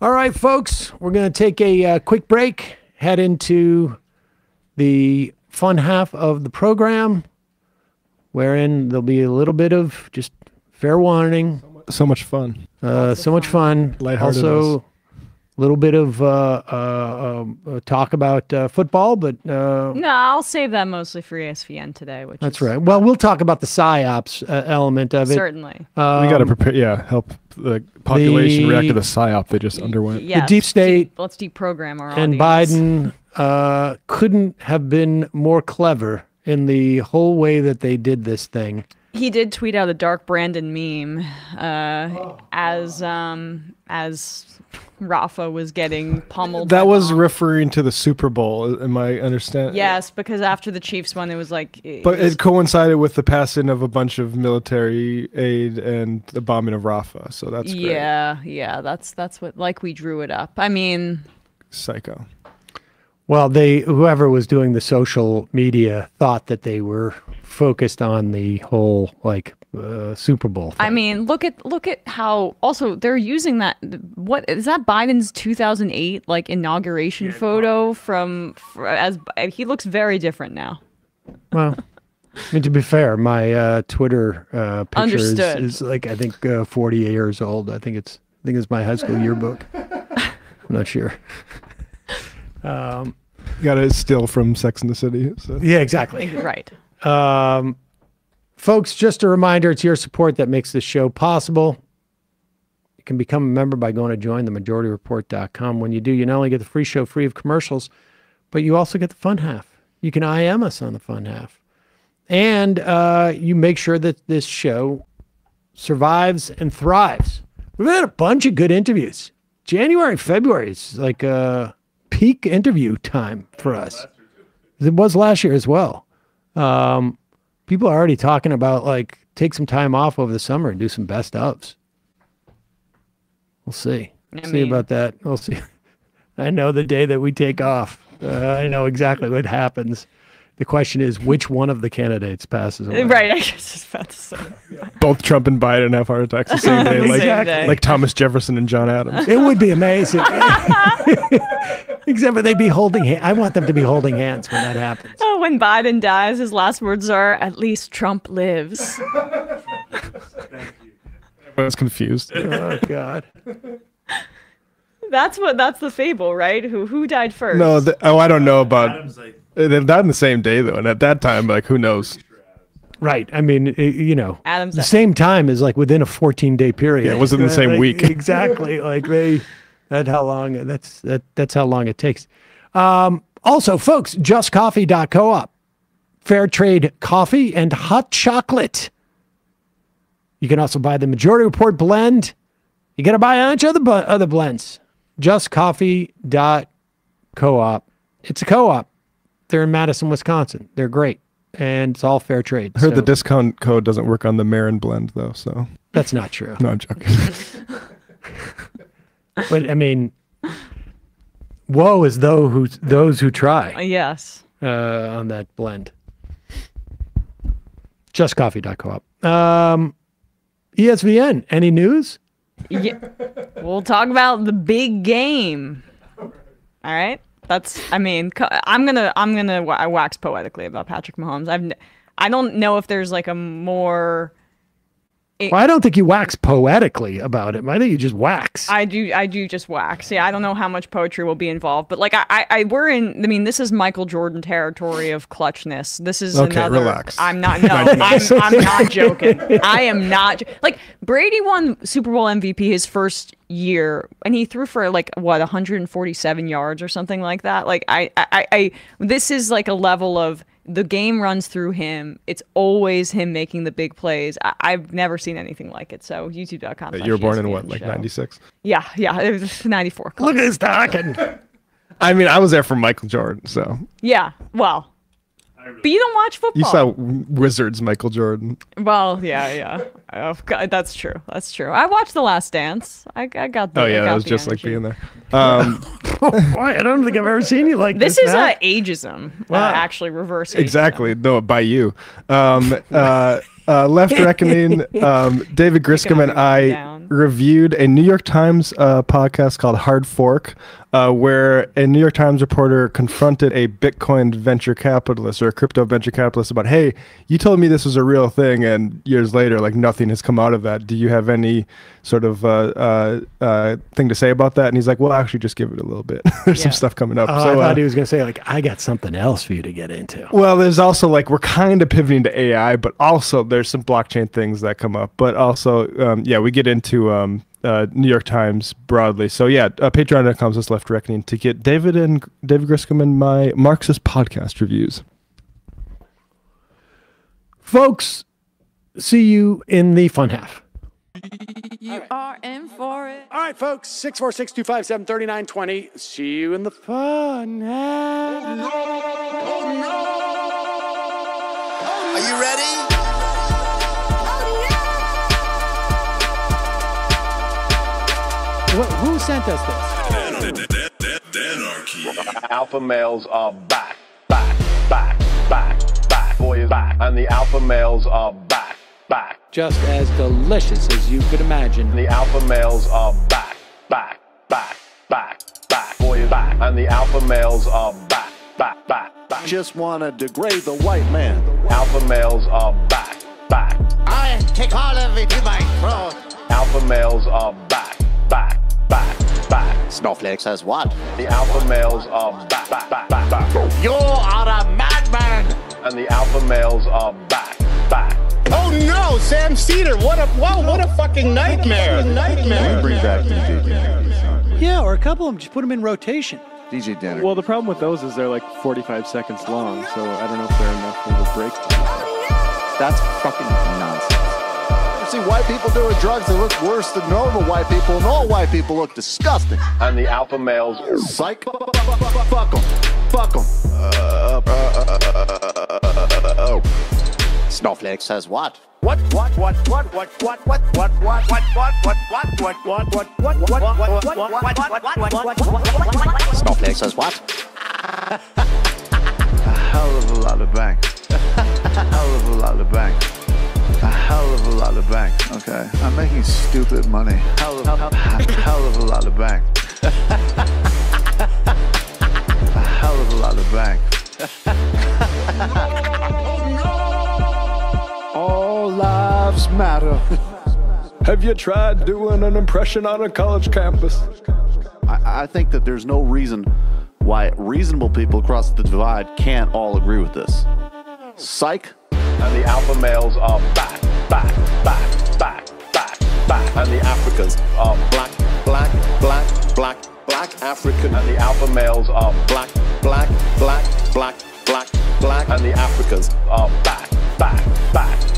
All right, folks, we're going to take a quick break, head into the fun half of the program, wherein there'll be a little bit of just fair warning. So much fun. So much fun. Lighthearted. Also, little bit of talk about football, but no, I'll save that mostly for ESVN today. That's right. Well, we'll talk about the psyops element of it. Certainly, we got to prepare. Yeah, help the population react to the psyop they just underwent. Yeah, the deep state. Let's deprogram our audience. And Biden couldn't have been more clever in the whole way that they did this thing. He did tweet out a Dark Brandon meme as Rafa was getting pummeled. That was referring to the Super Bowl, am I understanding? Yes, because after the Chiefs won, it was like... But it coincided with the passing of a bunch of military aid and the bombing of Rafa, so that's great. Yeah, that's what... Like we drew it up. I mean... Psycho. Well, whoever was doing the social media thought that they were focused on the whole Super Bowl thing. I mean, look at how also they're using that. What is that, Biden's 2008 inauguration photo he looks very different now. Well, I mean, to be fair, my Twitter picture is I think 48 years old. I think it's my high school yearbook. I'm not sure. Got it still from Sex and the City. So. Yeah, exactly. Right. Folks, just a reminder, it's your support that makes this show possible. You can become a member by going to jointhemajoritireport.com. When you do, you not only get the free show free of commercials, but you also get the fun half. You can IM us on the fun half. And you make sure that this show survives and thrives. We've had a bunch of good interviews. January, February is peak interview time for us. It was last year as well. People are already talking about take some time off over the summer and do some best ofs. We'll see. I mean, about that. We'll see. I know the day that we take off. I know exactly what happens. The question is, which one of the candidates passes away? Right, I guess I was about to say. Both Trump and Biden have heart attacks the same day, like Thomas Jefferson and John Adams. It would be amazing. Except for they'd be holding hands. I want them to be holding hands when that happens. Oh, when Biden dies, his last words are, "At least Trump lives." Thank you. Everyone's confused. Oh, God. That's the fable, right? Who died first? No, I don't know about... Adam's they've died on the same day, though, and at that time, who knows? Right. I mean, Adam's the same time is within a 14-day period. Yeah, it wasn't the same week. Exactly. That's how long it takes. Also, folks, JustCoffee.coop, fair trade coffee and hot chocolate. You can also buy the Majority Report blend. You got to buy a bunch of other blends. JustCoffee.coop. It's a co-op. They're in Madison, Wisconsin. They're great, and it's all fair trade. I heard the discount code doesn't work on the Marin blend, though. So that's not true. No, I'm joking. But I mean, woe is those who try. Yes. On that blend. JustCoffee.coop. ESVN. Any news? Yeah, we'll talk about the big game. All right. I'm gonna wax poetically about Patrick Mahomes. I don't know if there's a more Well, I don't think you wax poetically about it. I think you just wax. I do just wax. Yeah, I don't know how much poetry will be involved, but like I mean, this is Michael Jordan territory of clutchness. This is okay, another. Relax. I'm not joking. I am not. Like Brady won Super Bowl MVP his first year, and he threw for like what 147 yards or something like that. Like this is like a level of. The game runs through him. It's always him making the big plays. I've never seen anything like it. So YouTube.com. You were born in what, like 96? Yeah, yeah, it was 94. Look at his talking. I mean, I was there for Michael Jordan, so. Yeah, well, but you don't watch football. You saw Wizards Michael Jordan. Well, yeah, yeah. Oh, God, that's true. That's true. I watched The Last Dance. I got the. Oh yeah, that was just energy. Like being there. I don't think I've ever seen you like this. This is ageism. Wow. Actually, reverse. Ageism. Exactly. No, by you. Left Reckoning. David Griscom and I reviewed a New York Times podcast called Hard Fork, where a New York Times reporter confronted a Bitcoin venture capitalist or a crypto venture capitalist about, hey, you told me this was a real thing, and years later, like nothing has come out of that. Do you have any sort of thing to say about that? And he's like, well, actually, just give it a little bit. There's some stuff coming up. So, I thought he was going to say, like, I got something else for you to get into. Well, there's also, like, we're kind of pivoting to AI, but also there's some blockchain things that come up. But also, yeah, we get into... New York Times broadly. So yeah, patreon.com/left reckoning to get David Griscom and my Marxist podcast reviews. Folks, see you in the fun half. You are in for it. All right, folks, 646-257-3920. See you in the fun half. Oh, no. Oh, no. Oh, no. Are you ready? Who sent us this? Alpha males are back, back, back, back, back, boy is back, and the alpha males are back, back. Just as delicious as you could imagine. The alpha males are back, back, back, back, back, boy is back, and the alpha males are back, back, back, back. Just wanna degrade the white man. Alpha males are back, back. I take all of it to my throat. Alpha males are back, back. Back, back. Snowflake says what? The alpha males are back, back, back, back. You are a madman! And the alpha males are back, back. Oh no, Sam Seder! What a fucking nightmare! What a nightmare! Bring back DJ Dinner. Yeah, or a couple of them, just put them in rotation. DJ Dinner. Well, the problem with those is they're like 45 seconds long, so I don't know if they're enough for the break. That's fucking nonsense. See, white people doing drugs that look worse than normal white people, and all white people look disgusting. And the alpha males, psych. Fuck them. Fuck them. Snowflake says what? What? Snowflake says what? A hell of a lot of bang. A hell of a lot of bang. A hell of a lot of bank. Okay, I'm making stupid money. Hell of a lot of bank. A hell of a lot of bank. All lives matter. Have you tried doing an impression on a college campus? I think that there's no reason why reasonable people across the divide can't all agree with this. Psych. And the alpha males are back, back, back, back, back, back. And the Africans are black, black, black, black, black African. And the alpha males are black, black, black, black, black, black. And the Africans are back, back, back,